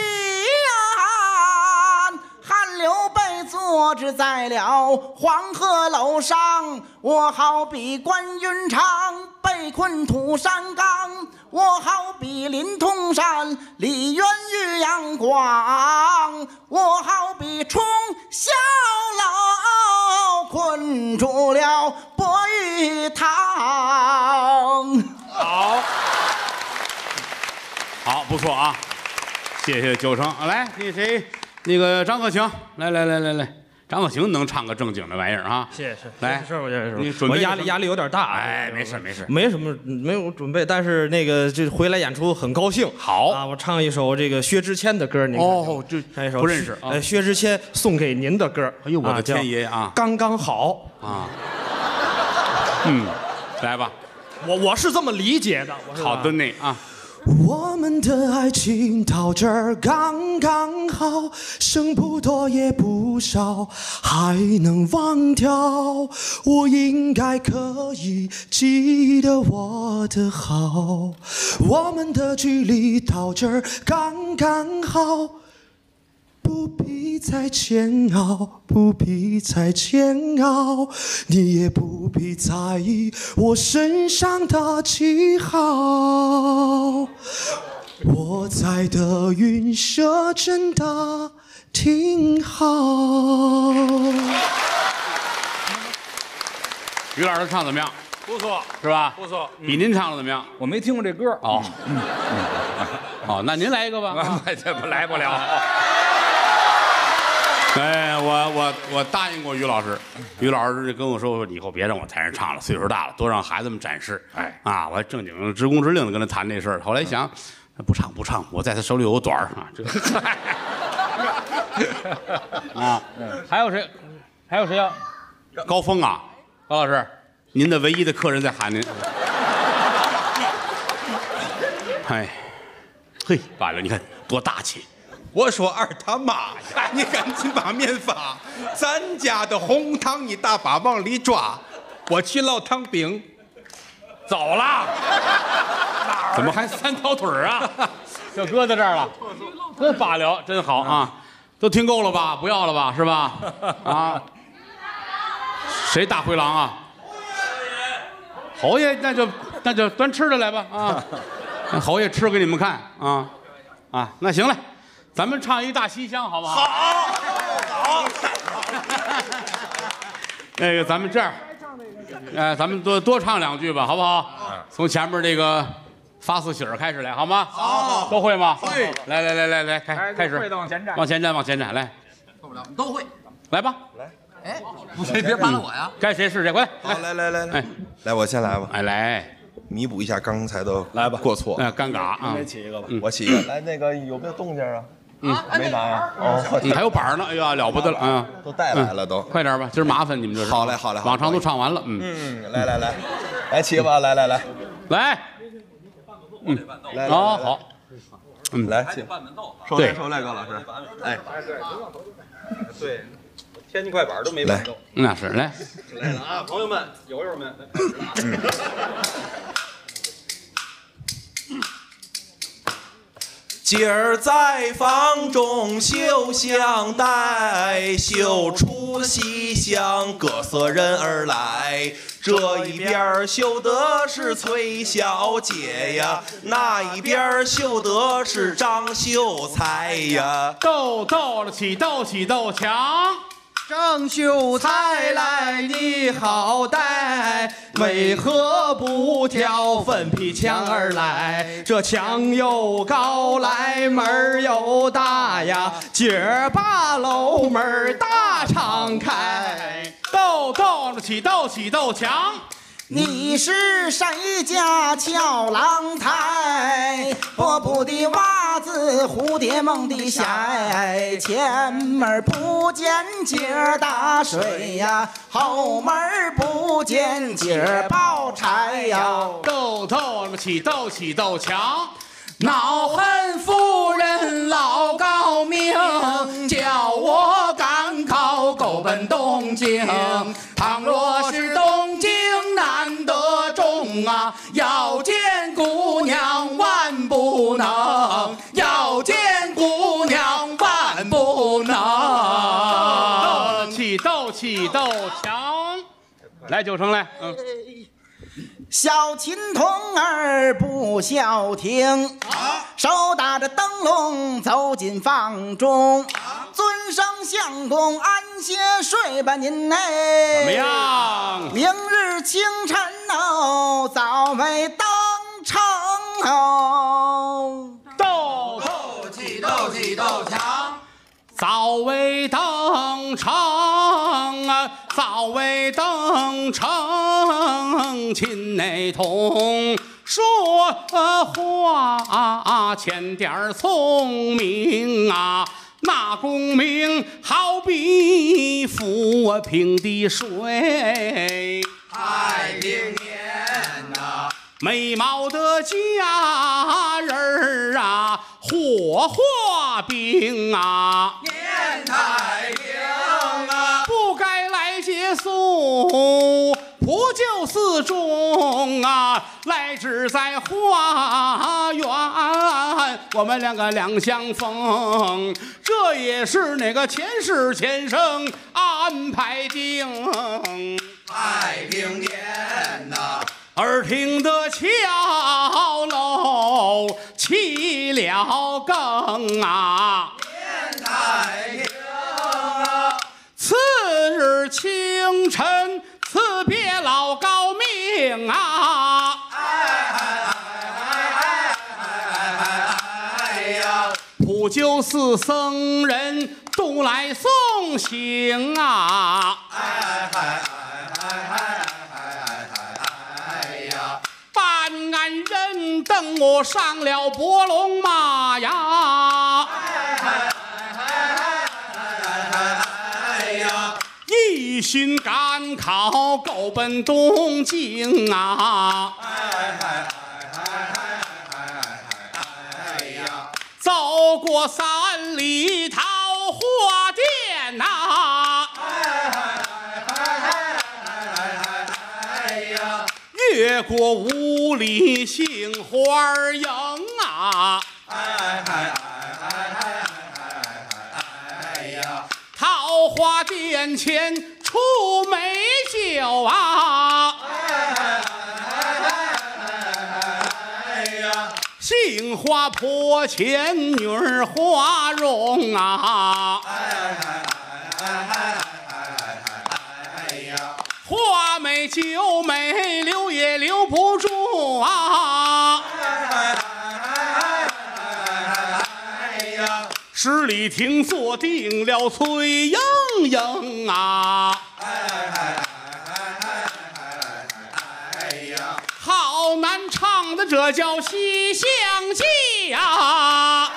啊汗流被坐置在了黄鹤楼上，我好比关云长。 被困土山岗，我好比林通山；李渊遇杨广，我好比冲霄楼，困住了薄玉堂。好，好，不错啊！谢谢九成。来，那谁，那个张鹤晴，来。 张鹤晴能唱个正经的玩意儿啊！是，来，我压力有点大，哎，没事，没什么，没有准备，但是那个这回来演出很高兴。好啊，我唱一首这个薛之谦的歌，您哦，这唱一首不认识，薛之谦送给您的歌。哎呦，我的天爷啊！刚刚好啊，嗯，来吧，我是这么理解的。好的呢啊。 我们的爱情到这儿刚刚好，剩不多也不少，还能忘掉。我应该可以记得我的好。我们的距离到这儿刚刚好，不必再煎熬，不必再煎熬，你也不必在意我身上的记号。 我在德云社真的挺好。于老师唱怎么样？不错，是吧？不错，比您唱的怎么样？我没听过这歌哦。哦，那您来一个吧。这不来不了。哎，我答应过于老师，于老师跟我说，以后别让我台上唱了，岁数大了，多让孩子们展示。哎，啊，我还正经职工之令的跟他谈这事儿，后来想。 不唱，我在他手里有短儿啊！这啊，还有谁呀？高峰啊，高老师，您的唯一的客人在喊您。哎，嘿，完了，你看多大气！我说二他妈呀，你赶紧把面发，咱家的红糖你大把往里抓，我去烙汤饼。 走了，怎么还三条腿啊？就搁在这儿了，真罢了，真好啊！都听够了吧？不要了吧？是吧？啊？谁大灰狼啊？侯爷，那就端吃的来吧啊！侯爷吃给你们看啊啊！那行了，咱们唱一大西厢好不好？好，那个咱们这样。 哎，咱们多唱2句吧，好不好？从前面这个发四喜儿开始来，好吗？好，都会吗？会。来，开始。会的，往前站，来。受不了，你都会。来吧。来。哎，别扒拉我呀！该谁是谁，快来。好，来，来，我先来吧。哎，来，弥补一下刚才的来吧过错。哎，尴尬啊！你起一个吧，我起一个。来，那个有没有动静啊？ 嗯，没拿呀。哦，还有板儿呢。哎呀，了不得了啊！都带来了，都快点吧，今儿麻烦你们这是。好嘞。往常都唱完了，嗯。来，起吧，来。嗯，来啊好，嗯来，收来收来，高老师，哎，对，天津快板都没伴奏，那是来来了啊，朋友们，友友们。 今儿在房中绣香袋，绣出西厢各色人儿来。这一边绣的是崔小姐呀，那一边绣的是张秀才呀。斗斗了起，斗起斗强。 张秀才来，你好歹，为何不挑粉皮墙而来？这墙又高来，门儿又大呀，姐儿把楼门儿大敞开，斗斗了起，斗起斗墙。 你是谁家俏郎才？波布的袜子，蝴蝶梦的鞋，前门不见姐儿打水呀，后门不见姐儿抱柴呀。斗斗了起，斗起斗强，恼恨夫人老高明，叫我赶考狗奔东京，倘若是东京。 难得中啊！要见姑娘万不能，要见姑娘万不能。斗气斗气斗强，来九成来，嗯。小琴童儿不消停，手打着灯笼走进房中。 尊上相公，安歇睡吧您哎。怎么样？明日清晨哦，早为登城哦。斗斗气，斗气斗强，早为登城啊，早为登城，亲内同。 说话欠点儿聪明啊，那功名好比浮萍的水。太平年呐，美貌的佳人儿啊，火化冰啊，年太平啊，不该来借宿。 不就寺中啊，来只在花园，我们两个两相逢，这也是那个前世前生安排定。太平年呐，耳听得敲楼起了更啊，年太平啊，次日清晨。 辞别老高命啊！哎呀！普救寺僧人都来送行啊！哎呀！办案人等我上了伯龙马呀！哎呀！ 一心赶考，狗奔东京啊！哎呀！走过三里桃花店呐！哎呀！越过五里杏花营啊！哎呀！ 桃花殿前出美酒啊！哎呀！杏花坡前女儿花容啊！哎呀！花美酒美留也留不住啊！哎呀！ 十里亭坐定了崔莺莺啊！哎呀！好难唱的这叫《西厢记》啊！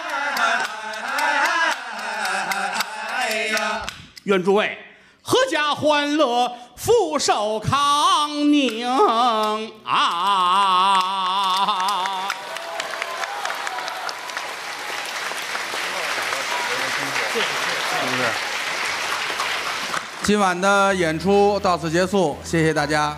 哎呀！愿诸位阖家欢乐，福寿康宁啊！谢谢，是不是？今晚的演出到此结束，谢谢大家。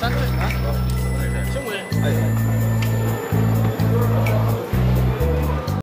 三对，来，辛苦你。哎。